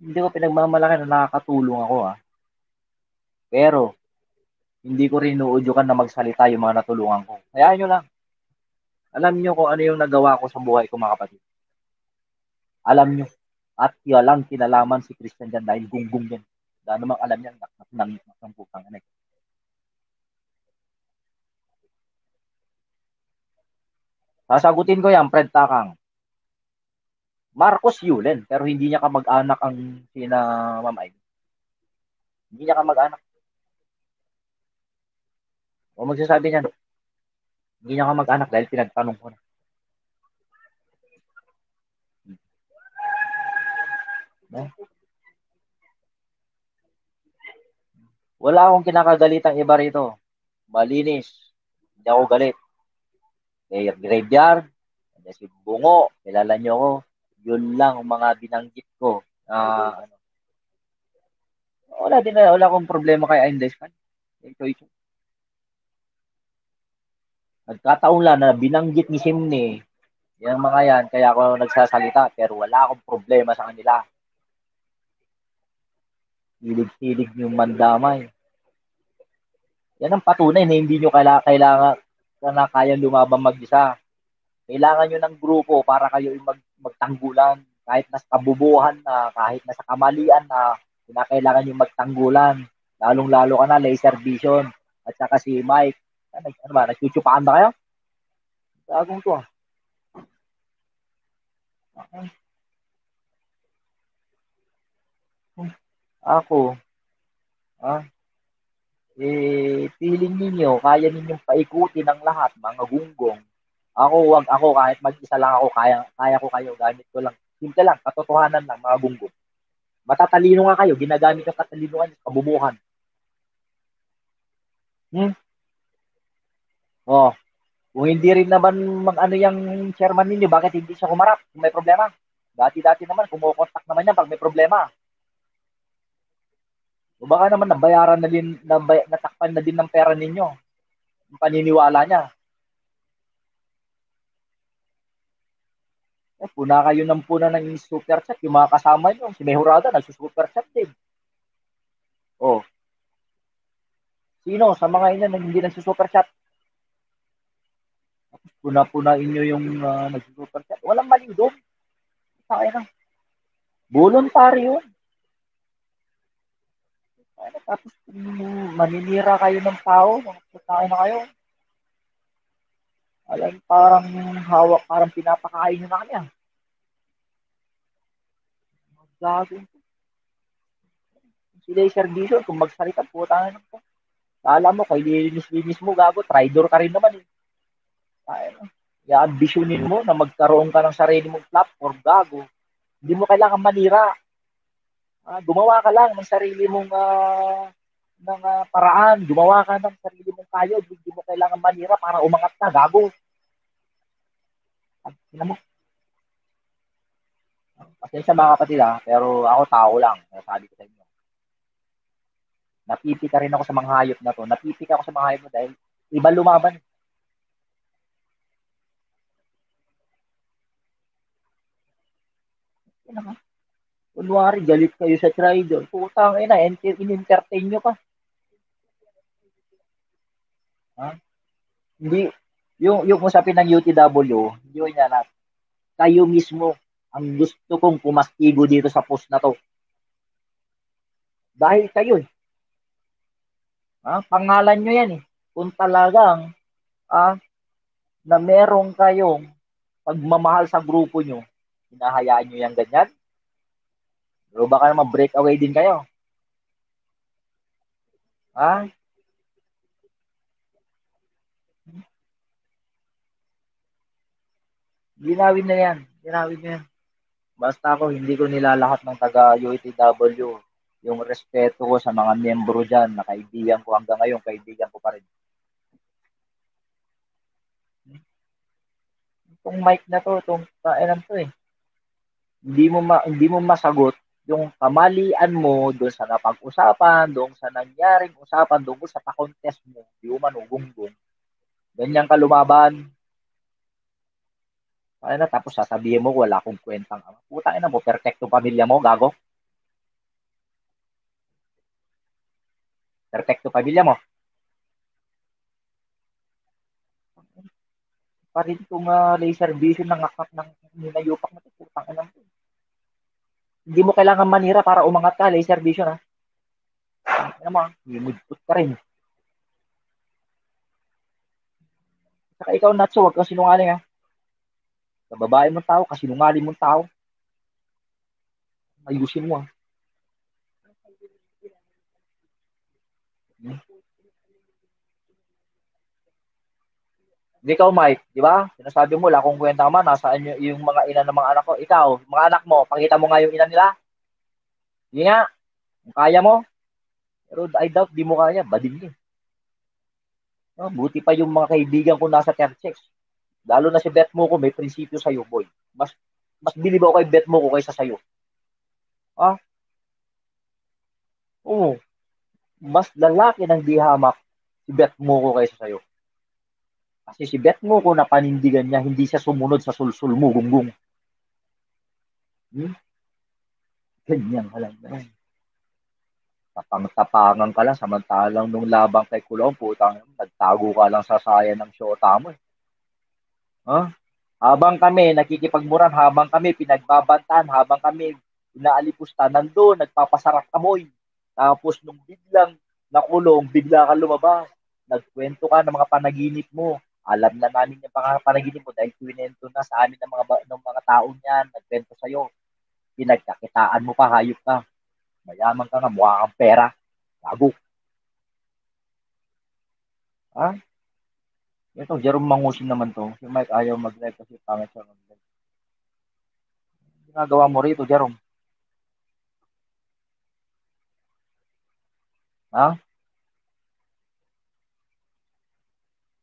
Hindi ko pinagmamalaki na nakakatulong ako, ha. Pero, hindi ko rin nuudyukan na magsalita yung mga natulungan ko. Hayaan nyo lang. Alam nyo kung ano yung nagawa ko sa buhay ko, mga kapatid. Alam nyo. At yan lang kinalaman si Christian dyan dahil gunggong yan. Dahil namang alam niya, nakakapukang anak. Sasagutin ko yan, Fred Takang. Marcos Yulen, pero hindi niya kamag-anak ang sina Ma'am Ivy. Hindi niya kamag-anak. O magsasabi niya, hindi niya kamag-anak dahil pinagtanong ko na. Wala akong kinakagalitang iba rito. Malinis. Hindi ako galit. Kaya Graveyard, kaya si Bungo, kilala niyo ako. Yun lang ang mga binanggit ko. Wala akong problema kay Inday Marie. Nagkataon lang na binanggit ni Semny. Yan mga yan, kaya ako nagsasalita. Pero wala akong problema sa kanila. Hilig-hilig yung mandamay. Yan ang patunay na hindi nyo kailangan na kaya lumabang mag-isa. Kailangan nyo ng grupo para kayo magtanggulan. Kahit nasa kabubuhan na, kahit nasa kamalian na, kailangan yung magtanggulan. Lalong-lalo ka na, Laser Vision. At saka si Mike. Ano ba, nagchuchupaan ba kayo? Sagong to ah. Ako. Feeling ninyo, kaya ninyong paikutin ang lahat, mga gunggong. Wag ako, kahit mag-isa lang ako, kaya ko kayo, gamit ko lang. Simple lang, katotohanan lang, mga bungo. Matatalino nga kayo, ginagamit ang katalinoan at kabubuhan. Kung hindi rin naman mag-ano yung chairman ninyo, bakit hindi siya kumarap kung may problema? Dati-dati naman, kumukontak naman yan pag may problema. O baka naman, nabayaran na din, natakpan na din ng pera ninyo, ang paniniwala niya. Puna kayo ng puna ng super chat. Yung mga kasama nyo, si Mejorada nagsusuper chat din. Oh. Sino sa mga ina na hindi nagsusuper chat? Puna-puna inyo yung nagsusuper chat. Walang mali doon. Sa akin na. Voluntary yun. Tapos maninira kayo ng tao, magpapakain na kayo. Alam, parang hawak, parang pinapakain nyo na kanya. Magdagin po. Sila yung servisyon, kung magsalita, puta na po. Alam mo, kay linis-linis mo, gago, traitor ka rin naman. I-ambitionin mo na magkaroon ka ng sarili mong platform, gago. Hindi mo kailangan manira. Gumawa ka lang ng sarili mong paraan. Gumawa ka ng sarili mong kayod. Hindi mo kailangan manira para umangat ka, gago. Sina mo. Pasensya mga kapatid ha, pero ako tao lang. Sabi ko sa inyo. Napipika rin ako sa mga hayop na to. Napipika ako sa mga hayop na dahil iba lumaban. Sina ka? Kunwari, galit kayo sa trader. Putang ina, in-entertain nyo pa. Ha? Hindi, yung usapin ng UTW, hindi ko niya lahat. Kayo mismo ang gusto kong pumastigo dito sa post na to. Dahil kayo eh. Ha? Pangalan nyo yan eh. Kung talagang na merong kayong pagmamahal sa grupo nyo, hinahayaan nyo yan ganyan. Pero baka naman break away din kayo. Ha? Ginawin na yan. Ginawin na yan. Basta ako, hindi ko nilalahat ng taga-UTW yung respeto ko sa mga membro dyan na kaibigan ko hanggang ngayon, kaibigan ko pa rin. Itong mic na to, itong kainan to eh. Hindi mo masagot yung kamalian mo doon sa napag-usapan, doon sa nangyaring usapan, doon sa pa-contest mo, di umanugong-gong. Ganyan ka lumaban. Kaya na, tapos sasabihin mo, wala akong kwentang ama. Putain na mo, perfecto pamilya mo, gago. Perfecto pamilya mo. Parin itong laser vision ng akap ng ninayupak na ito, putang ina mo. Hindi mo kailangan manira para umangat ka, laser vision, ha? Ano mo, himudput ka rin. Saka ikaw, Nacho, huwag kang sinungaling, ha? Sa babae mong tao, kasinungaling mong tao. Ayusin mo, ha? Ikaw, Mike, di ba? Sinasabi mo, wala kong kwenta man, nasaan yung mga ina ng mga anak ko. Ikaw, mga anak mo, pakita mo nga yung ina nila. Hindi nga, kung kaya mo. Pero I doubt, di mo kaya, badin yun. No, buti pa yung mga kaibigan ko nasa 36. Lalo na si Betmo ko, may prinsipyo sa'yo, boy. Mas bilib ako kay Betmo ko kaysa sa'yo. Ha? Oo. Mas lalaki ng dihamak si Betmo ko kaysa sa'yo. Kasi si Betmo ko na panindigan niya, hindi siya sumunod sa sulsul mo, gunggong. Ganyan ka lang. Tapang-tapangan ka lang, samantalang nung labang kay Kulong, putang, nagtago ka lang sa saya ng syota mo. Huh? Habang kami nakikipagmuran, habang kami pinagbabantaan, habang kami inaalipusta, nandun, nagpapasarap kamoy. Tapos nung biglang nakulong, bigla ka lumabas. Nagkwento ka ng mga panaginip mo. Alam na namin yung panaginip mo dahil kwento na sa amin ng mga taong yan. Nagkwento sa'yo. Pinagkakitaan mo pa, hayop ka. Mayaman ka nga, mukha kang pera. Gago. Ha? Ito, Jerome Mangusin naman to. Si Mike ayaw mag-live kasi pangit siya mag-live. Ginagawa mo rito, Jerome. Ha?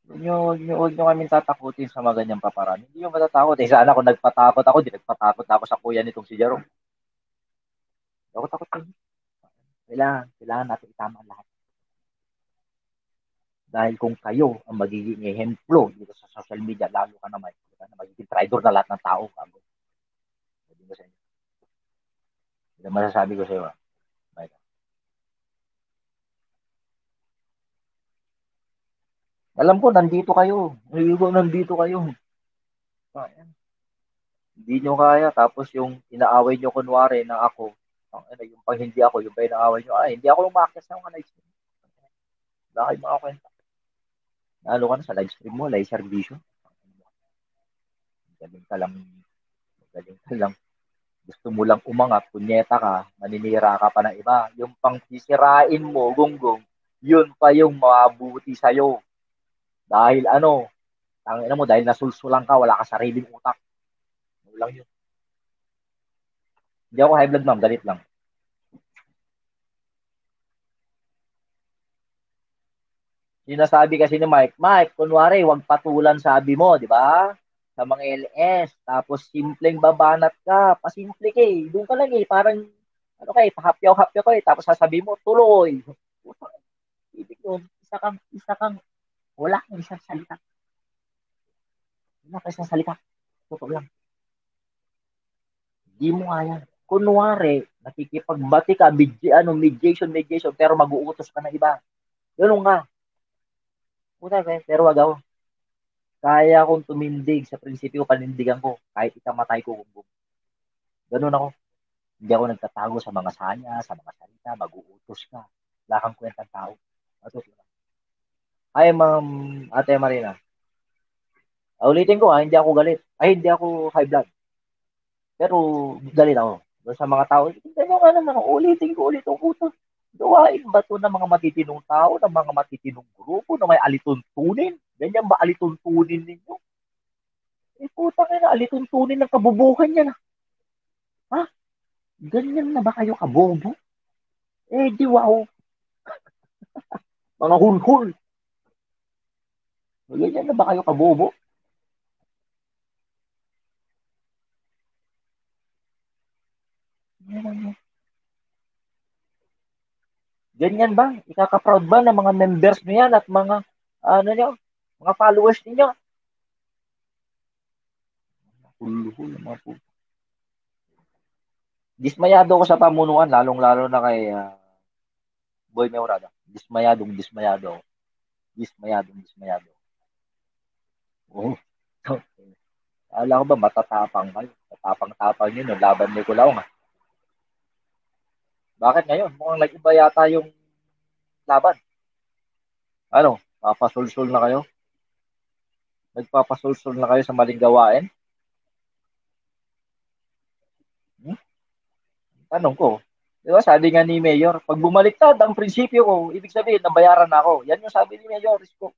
Huwag nyo kaming tatakutin sa mga ganyang paparaan. Hindi yung matatakot. Eh, sana kung nagpatakot ako, di nagpatakot ako sa kuya nitong si Jerome. Takot kayo. Kailangan natin itama lahat. Dahil kung kayo ang magiging ehemplo dito sa social media, lalo ka na magiging traitor na lahat ng tao. sasabihin ko sa inyo. Yun ang masasabi ko sa iyo. Bye. Alam ko, nandito kayo. Hindi nyo kaya. Tapos yung inaaway nyo kunwari na ako. Yung pag hindi ako, yung pa inaaway nyo. Ay, hindi ako umakyat sa mga live stream. Wala kayo mga kwenta. Lalo ka na sa live stream mo, Laser Vision. Magaling ka lang. Gusto mo lang umangat, punyeta ka, maninira ka pa ng iba. Yung pang sisirain mo, gunggong, yun pa yung mabuti sa'yo. Dahil ano, tangina mo, dahil nasulsulang ka, wala ka sariling utak. Ano lang yun. Hindi ako high blood, ma'am, galit lang. Sinasabi kasi ni Mike, kunwari, huwag patulan sabi mo, di ba? Sa mga LS, tapos simpleng babanat ka, pasimple ka eh, doon ka lang eh, parang, ano kay pahapyaw-hapyaw ka eh, tapos sasabihin mo, tuloy. Ibig nun, isa kang, wala kang isang salita. Totoo lang. Hindi mo nga yan. Kunwari, nakikipagbati ka, mediation, pero mag-uutos ka na iba. Ganun nga. Puta ka eh, pero wag ako. Kaya akong tumindig sa prinsipyo, panindigan ko, kahit ikamatay ko kung ganun ako. Hindi ako nagtatago sa mga sanya, sa mga salita, mag-uutos ka. Wala kang kwentang tao. Ay, ma'am, Ate Marina. Ulitin ko ha, hindi ako galit. Ay, hindi ako high blood. Pero galit ako. Doon sa mga tao, hindi mo nga naman, ulitin ko. Gawain ba ito ng mga matitinong tao, ng mga matitinong grupo, na may alituntunin? Ganyan ba alituntunin ninyo? Eh, putang ina, alituntunin ng kabubuhan niya na. Ha? Ganyan na ba kayo kabobo? Eh, di wow. Mga hulhul. Ganyan na ba kayo kabobo? Ganyan na. Ganyan ba? Ikaka-proud ba ng mga members niyan at mga mga followers niyo? Huluhul mga po. Dismayado ako sa pamunuan, lalong-lalo na kay Boy Mejorada. Dismayado. Oh. Alam ko ba matatapang kayo? Tatapang-tapang yun, no? Laban ni Nicolaong. Bakit ngayon? Mukhang nag-iba yata yung laban. Ano? Papasulsul na kayo? Nagpapasulsul na kayo sa maling gawain? Tanong ko. Diba sabi nga ni Mayor, pag bumaliktad ang prinsipyo ko, ibig sabihin, nabayaran na ako. Yan yung sabi ni Mayor. Risko.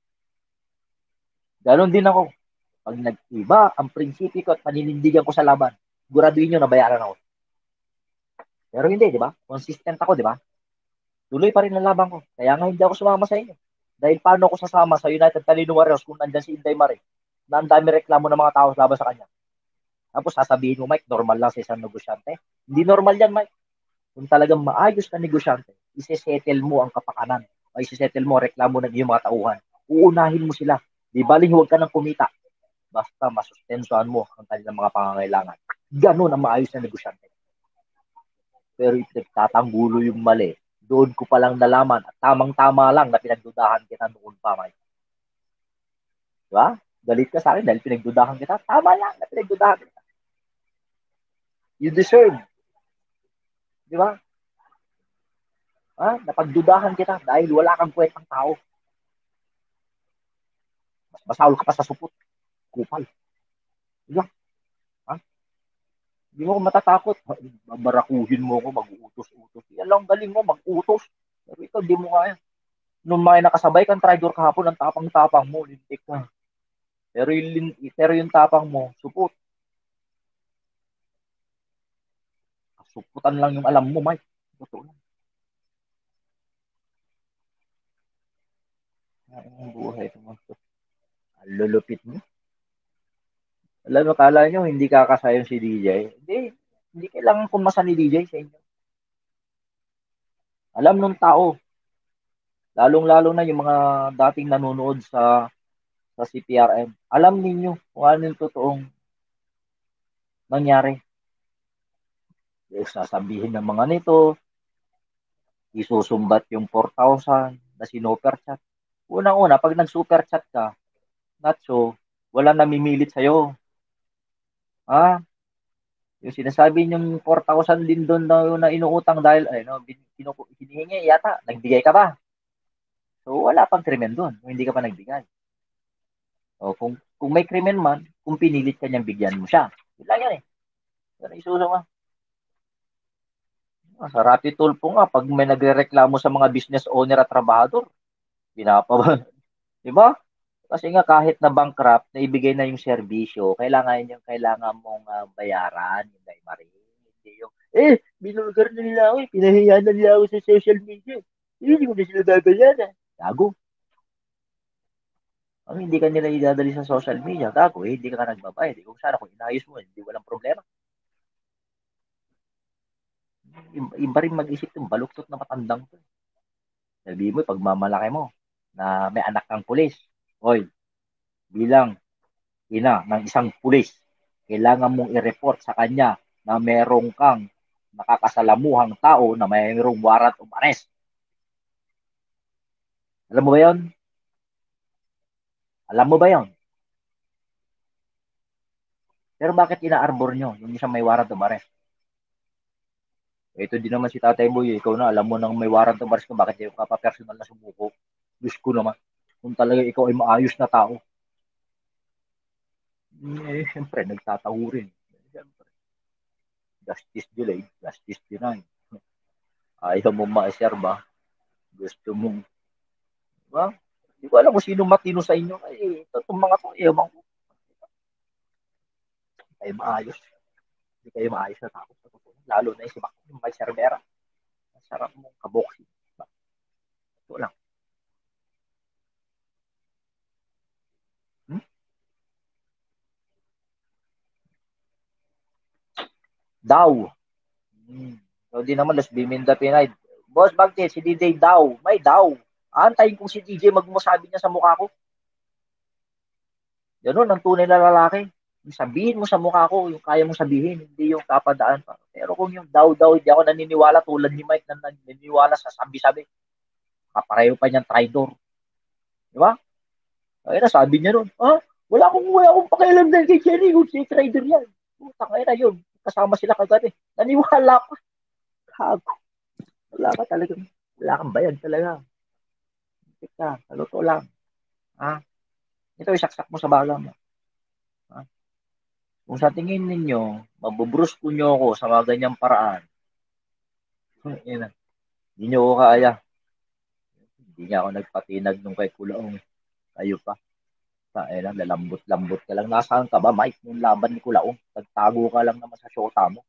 Ganon din ako. Pag nag-iba ang prinsipyo ko at paninindigan ko sa laban, guraduhin nyo, nabayaran ako. Pero hindi, di ba? Consistent ako, di ba? Tuloy pa rin ang laban ko. Kaya nga hindi ako sumama sa inyo. Dahil paano ako sasama sa United Talino Warriors kung nandyan si Inday Marie na ang dami reklamo ng mga tao laban sa kanya? Tapos sasabihin mo, Mike, normal lang sa isang negosyante. Hindi normal yan, Mike. Kung talagang maayos na negosyante, isesettle mo ang kapakanan. O isesettle mo reklamo ng iyong mga tauhan. Uunahin mo sila. Di baling huwag ka ng kumita. Basta masustensuhan mo ang kanilang mga pangangailangan. Ganun ang maayos na negosyante. Pero ipinagtatanggulo yung mali. Doon ko palang nalaman at tamang-tama lang na pinagdudahan kita noon pa, Mike. Diba? Galit ka sa akin dahil pinagdudahan kita. Tama lang na pinagdudahan kita. You deserve. Diba? Ha? Napagdudahan kita dahil wala kang kwentang tao. Mas masahol ka pa sa supot. Kupal. Diba? Hindi mo ako matatakot. Babarakuhin mo ako, mag-uutos-utos. Yan lang, galing mo, mag-utos. Pero ikaw, di mo kaya. Nung mga nakasabay kang trydor kahapon, ang tapang-tapang mo, lintik ka. Pero yung tapang mo, supot. Suputan lang yung alam mo, Mike. Totoo lang. Ang buhay. Ang lulupit mo. Alam mo, kala nyo, hindi kakasayang si DJ. Hindi kailangan kumasa ni DJ sa inyo. Alam nung tao, lalong-lalo na yung mga dating nanonood sa CPRM, alam ninyo kung ano yung totoong nangyari. sasabihin ng mga nito, isusumbat yung 4,000 na sinoper chat. Unang-una, pag nag-super chat ka, Nacho, walang namimilit sa'yo. Ha? Yung sinasabi yung 4,000 din doon na inuutang dahil, hinihingi yata, nagbigay ka ba? So, wala pang krimen doon kung hindi ka pa nagbigay. O, kung may krimen man, kung pinilit ka niyang bigyan mo siya. Yun lang yan eh. Yan isusama. Sa Rapid Tool po nga, pag may nagreklamo sa mga business owner at trabahador, pinapabala. Diba? Kasi nga kahit na bankrupt, naibigay na yung serbisyo, kailangan mong bayaran, Inday Marie. Hindi yung, binulgar na nila ako, pinahiya na nila ako sa social media. Hindi ko na sila babayaran. Gago. Ang hindi ka nila idadali sa social media, gago, hindi ka nagbabayad. Kung sana kung inayos mo, hindi walang problema. Iba rin mag-isip yung baluktot na matandang ko. Sabihin mo, pagmamalaki mo, na may anak kang pulis. Hoy, bilang ina ng isang pulis, kailangan mong i-report sa kanya na merong kang nakakasalamuhang tao na mayroong warrant of arrest. Alam mo ba yun? Alam mo ba yun? Pero bakit ina-arbor nyo yung isang may warrant of arrest? Ito din naman si Tatay Boy, ikaw na, alam mo nang may warrant of arrest ko, bakit yung kapapersonal na sumuko? Diyos ko naman, kung talaga ikaw ay maayos na tao. Siyempre, nagtataho rin. Siyempre. Justice delayed, justice denied. Ayaw mo ma-serba. Gusto mong, diba? Hindi ko alam kung sino matino sa inyo. Ay, itong mga to, ewan ko. Hindi kayo maayos. Hindi kayo maayos na tao. Lalo na yung si Mike Cervera. Masarap mong kaboksin. Ito lang. Daw. So, di naman, Leslie Minda Pinay. Boss, bakit? Si DJ daw. May daw. Aantayin kung si DJ magmusabi niya sa mukha ko. Ganun, ang tunay na lalaki. Sabihin mo sa mukha ko yung kaya mong sabihin, hindi yung kapadaan pa. Pero kung yung daw, hindi ako naniniwala tulad ni Mike na naniniwala sa sabi-sabi. Kapareho pa niyang traitor. Di ba? Kaya nasabi niya nun, wala akong pakialam dahil kay Jerry, si traitor yan. Puta, kaya na yun. Kasama sila kagabi. Naniwala pa. Kago. Wala ka talaga. Wala kang bayad talaga. Hindi ka. Saluto lang. Ha? Ito, isaksak mo sa balang. Kung sa tingin ninyo, mabubrusko nyo ako sa mga ganyang paraan. Hindi nyo ako kaya. Hindi niya ako nagpatinag nung kay Nicolaong. Kayo pa. Kailan, lalambot-lambot ka lang. Nasaan ka ba, Mike? Yung laban ni Nicolaong. Nagtago ka lang naman sa syota mo.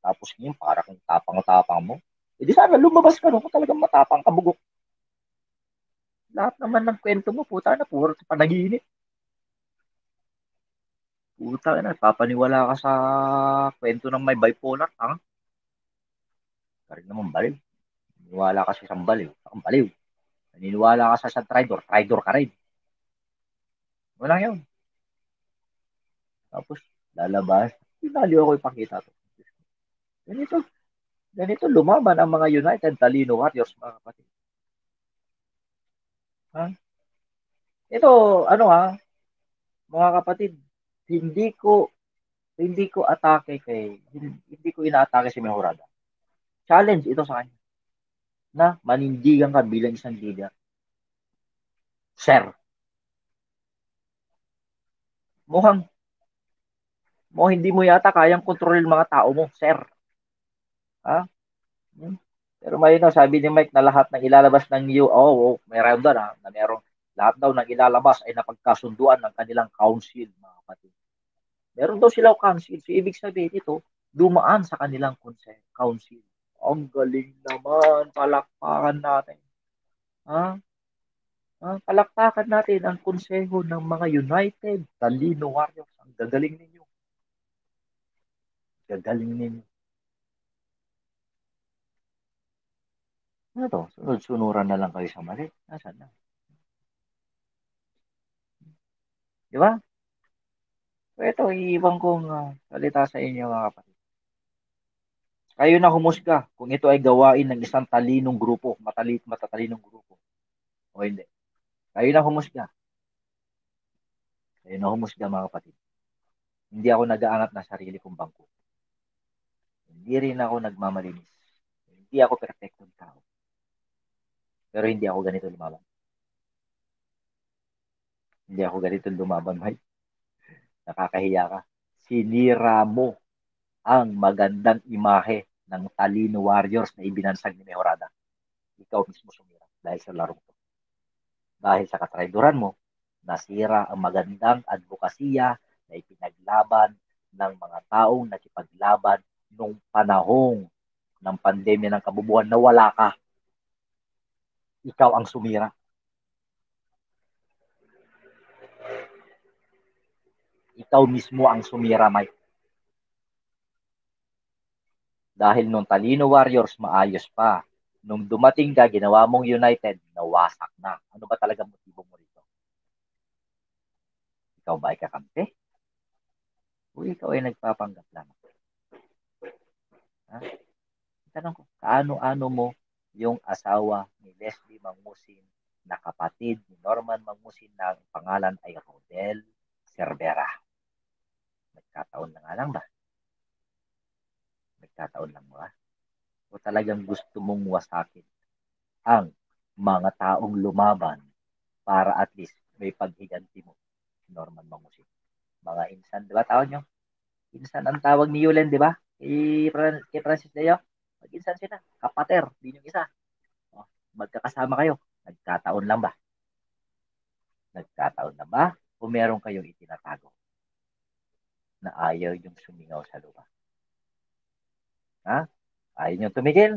Tapos ngayon, parang tapang-tapang mo. E di sana, lumabas ka nung kung talagang matapang ka, bugok. Lahat naman ng kwento mo, puta na, puro sa panaginip. Puta na, papaniwala ka sa kwento ng may bipolar, ha? Karin naman, baliw. Naniniwala ka sa isang baliw. Ang baliw. Naniniwala ka sa isang traitor. Traitor ka rin. Walang yun. Tapos, lalabas. Pinali ako ipakita to. Ganito lumaban ang mga United Talino Warriors, mga kapatid. Ha? Ito, mga kapatid, hindi ko inaatake si Mejorada. Challenge ito sa kanya. Na manindigan ka bilang isang leader. Sir. Mukhang hindi mo yata kayang kontrolin mga tao mo, sir. Ha? Pero may sabi ni Mike na lahat ng ilalabas ng may roundan na merong lahat daw ng ilalabas ay napagkasunduan ng kanilang council, mga kapatid. Meron daw silang council. So, ibig sabihin ito, dumaan sa kanilang council. Ang galing naman. Palakpakan natin. Ha? Palakpakan natin ang konseho ng mga United Talino Warriors. Ang gagaling ninyo. Gagaling ninyo. Ano to? Sunod-sunuran na lang kayo sa mali. Nasaan na? Diba? So, ito, iibang kong salita sa inyo, mga kapatid. Kayo na humusga kung ito ay gawain ng isang talinong grupo, matatalinong grupo. O hindi. Kayo na humusga. Kayo na humusga, mga kapatid. Hindi ako nag-aangat na sarili kong bangko. Hindi rin ako nagmamalinis. Hindi ako perfectong tao. Pero hindi ako ganito lumaban. Hindi ako ganito lumaban, Mike. Nakakahiya ka. Sinira mo ang magandang imahe ng Talino Warriors na ibinansag ni Mejorada. Ikaw mismo sumira dahil sa larong to. Dahil sa katraidoran mo, nasira ang magandang advokasya na ipinaglaban ng mga taong nakipaglaban nung panahong ng pandemya ng kabubuhan na wala ka. Ikaw ang sumira. Ikaw mismo ang sumira, Mike. Dahil nung Talino Warriors, maayos pa. Nung dumating ka, ginawa mong United, nawasak na. Ano ba talaga motibo mo rito? Ikaw ba ay kakampi? O ikaw ay nagpapanggap lang? Ha? Tanong ko, kaano-ano mo yung asawa ni Leslie Mangusin na kapatid ni Norman Mangusin na ang pangalan ay Rodel Cervera? Nagkataon na nga lang ba? Nagkataon lang ba? O talagang gusto mong wasakin ang mga taong lumaban para at least may paghiganti mo, Norman Mangusin? Mga insan, di ba tawag nyo? Insan ang tawag ni Yulen, di ba? Kay Francis Dayo, mag-insan sila. Kapater, din yung isa. O, magkakasama kayo. Nagkataon lang ba? Nagkataon lang ba? O meron kayong itinatago na ayaw yung sumingaw sa lupa? Ha? Ayaw nyo tumigil?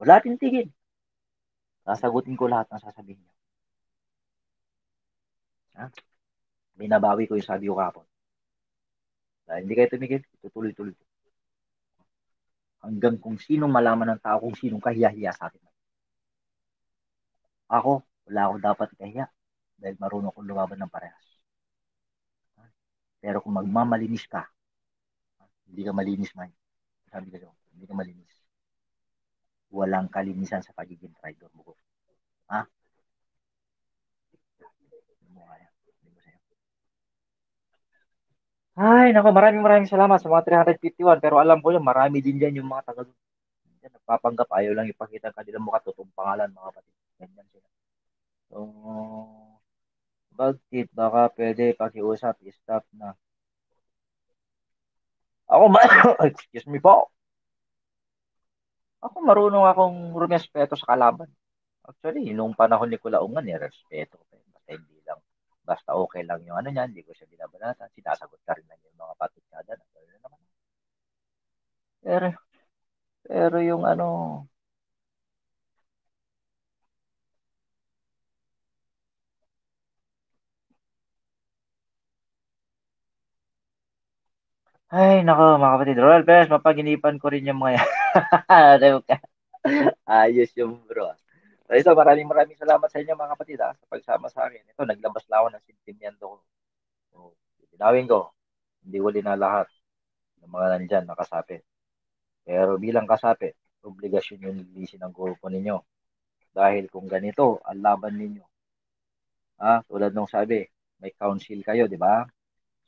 Wala tintigil. Sasagutin ko lahat ng sasabihin nyo. Ha? Binabawi ko yung sabi ko kapon. Dahil hindi kayo tumigil, tutuloy-tuloy. Hanggang kung sinong malaman ng tao kung sinong kahiya-hiya sa akin. Ako, wala akong dapat kahiya dahil marunong akong lumaban ng parehas. Pero kung magmamalinis ka, hindi ka malinis, man. Sabi ka doon, hindi ka malinis. Walang kalinisan sa pagiging traidor mo ko. Ha? Ay, nako, maraming salamat sa mga 351. Pero alam ko lang, marami din dyan yung mga taga doon. Nagpapanggap, ayaw lang ipakita ang kanilang mukha, totoong pangalan, mga kapatid. Ganyan sila. So, bagtit, baka pwede pakiusap, stop na. Ako, excuse me po. Ako, marunong akong rumespeto sa kalaban. Actually, nung panahon ni Nicolaong, nirespeto ko. Basta hindi lang. Basta okay lang yung ano niyan, hindi ko siya binabanatan, sinasagot ka rin lang yung mga patutsada. Pero yung ano, ay, nako, mga kapatid. Royal Pérez, mapaginipan ko rin yung mga yan. Ayos yung bro. So, ito, maraming salamat sa inyo, mga kapatid, ha, sa pagsama sa akin. Ito, naglabas lang ako ng sentimiento ko. So, dinawin ko. Hindi wali na lahat ng mga nandyan nakasapi. Pero bilang kasapi, obligasyon yung lilisin ng grupo ninyo. Dahil kung ganito, ang laban ninyo. Ha, tulad nung sabi, may council kayo, di ba?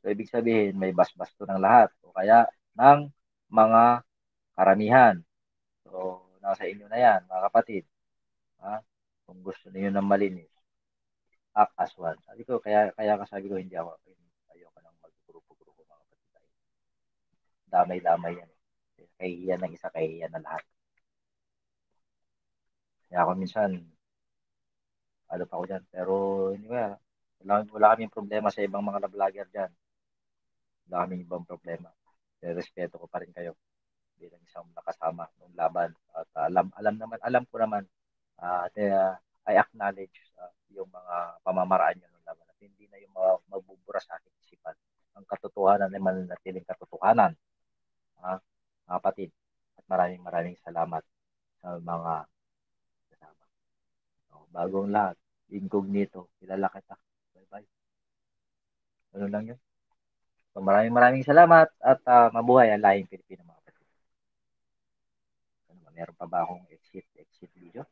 So, ibig sabihin, may basbasto ng lahat. O kaya, ng mga karamihan. So, nasa inyo na yan, mga kapatid. Ha? Kung gusto niyo ng malinis, act as one. Sabi ko, kaya kasabi ko, hindi ako. Ayoko nang mag-grupo-grupo, mga kapatid. Damay-damay yan. Kahihiyan ng isa, kahihiyan ng lahat. Kaya ako minsan, alam pa ko dyan. Pero, anyway, wala kaming problema sa ibang mga vlogger dyan. Wala kaming ibang problema. Pero respeto ko pa rin kayo bilang isang nakasama ng laban. At alam ko naman, I acknowledge yung mga pamamaraan nyo ng laban. At hindi na yung magbubura sa aking isipan. Ang katotohanan ay mananatiling katotohanan. Mga kapatid, at maraming salamat sa mga kasama. So, bagong lahat, incognito, kilala kita. Bye-bye. Ano lang yun? So, maraming salamat at mabuhay ang lahing Pilipino, mga kapatid. meron pa ba akong exit video?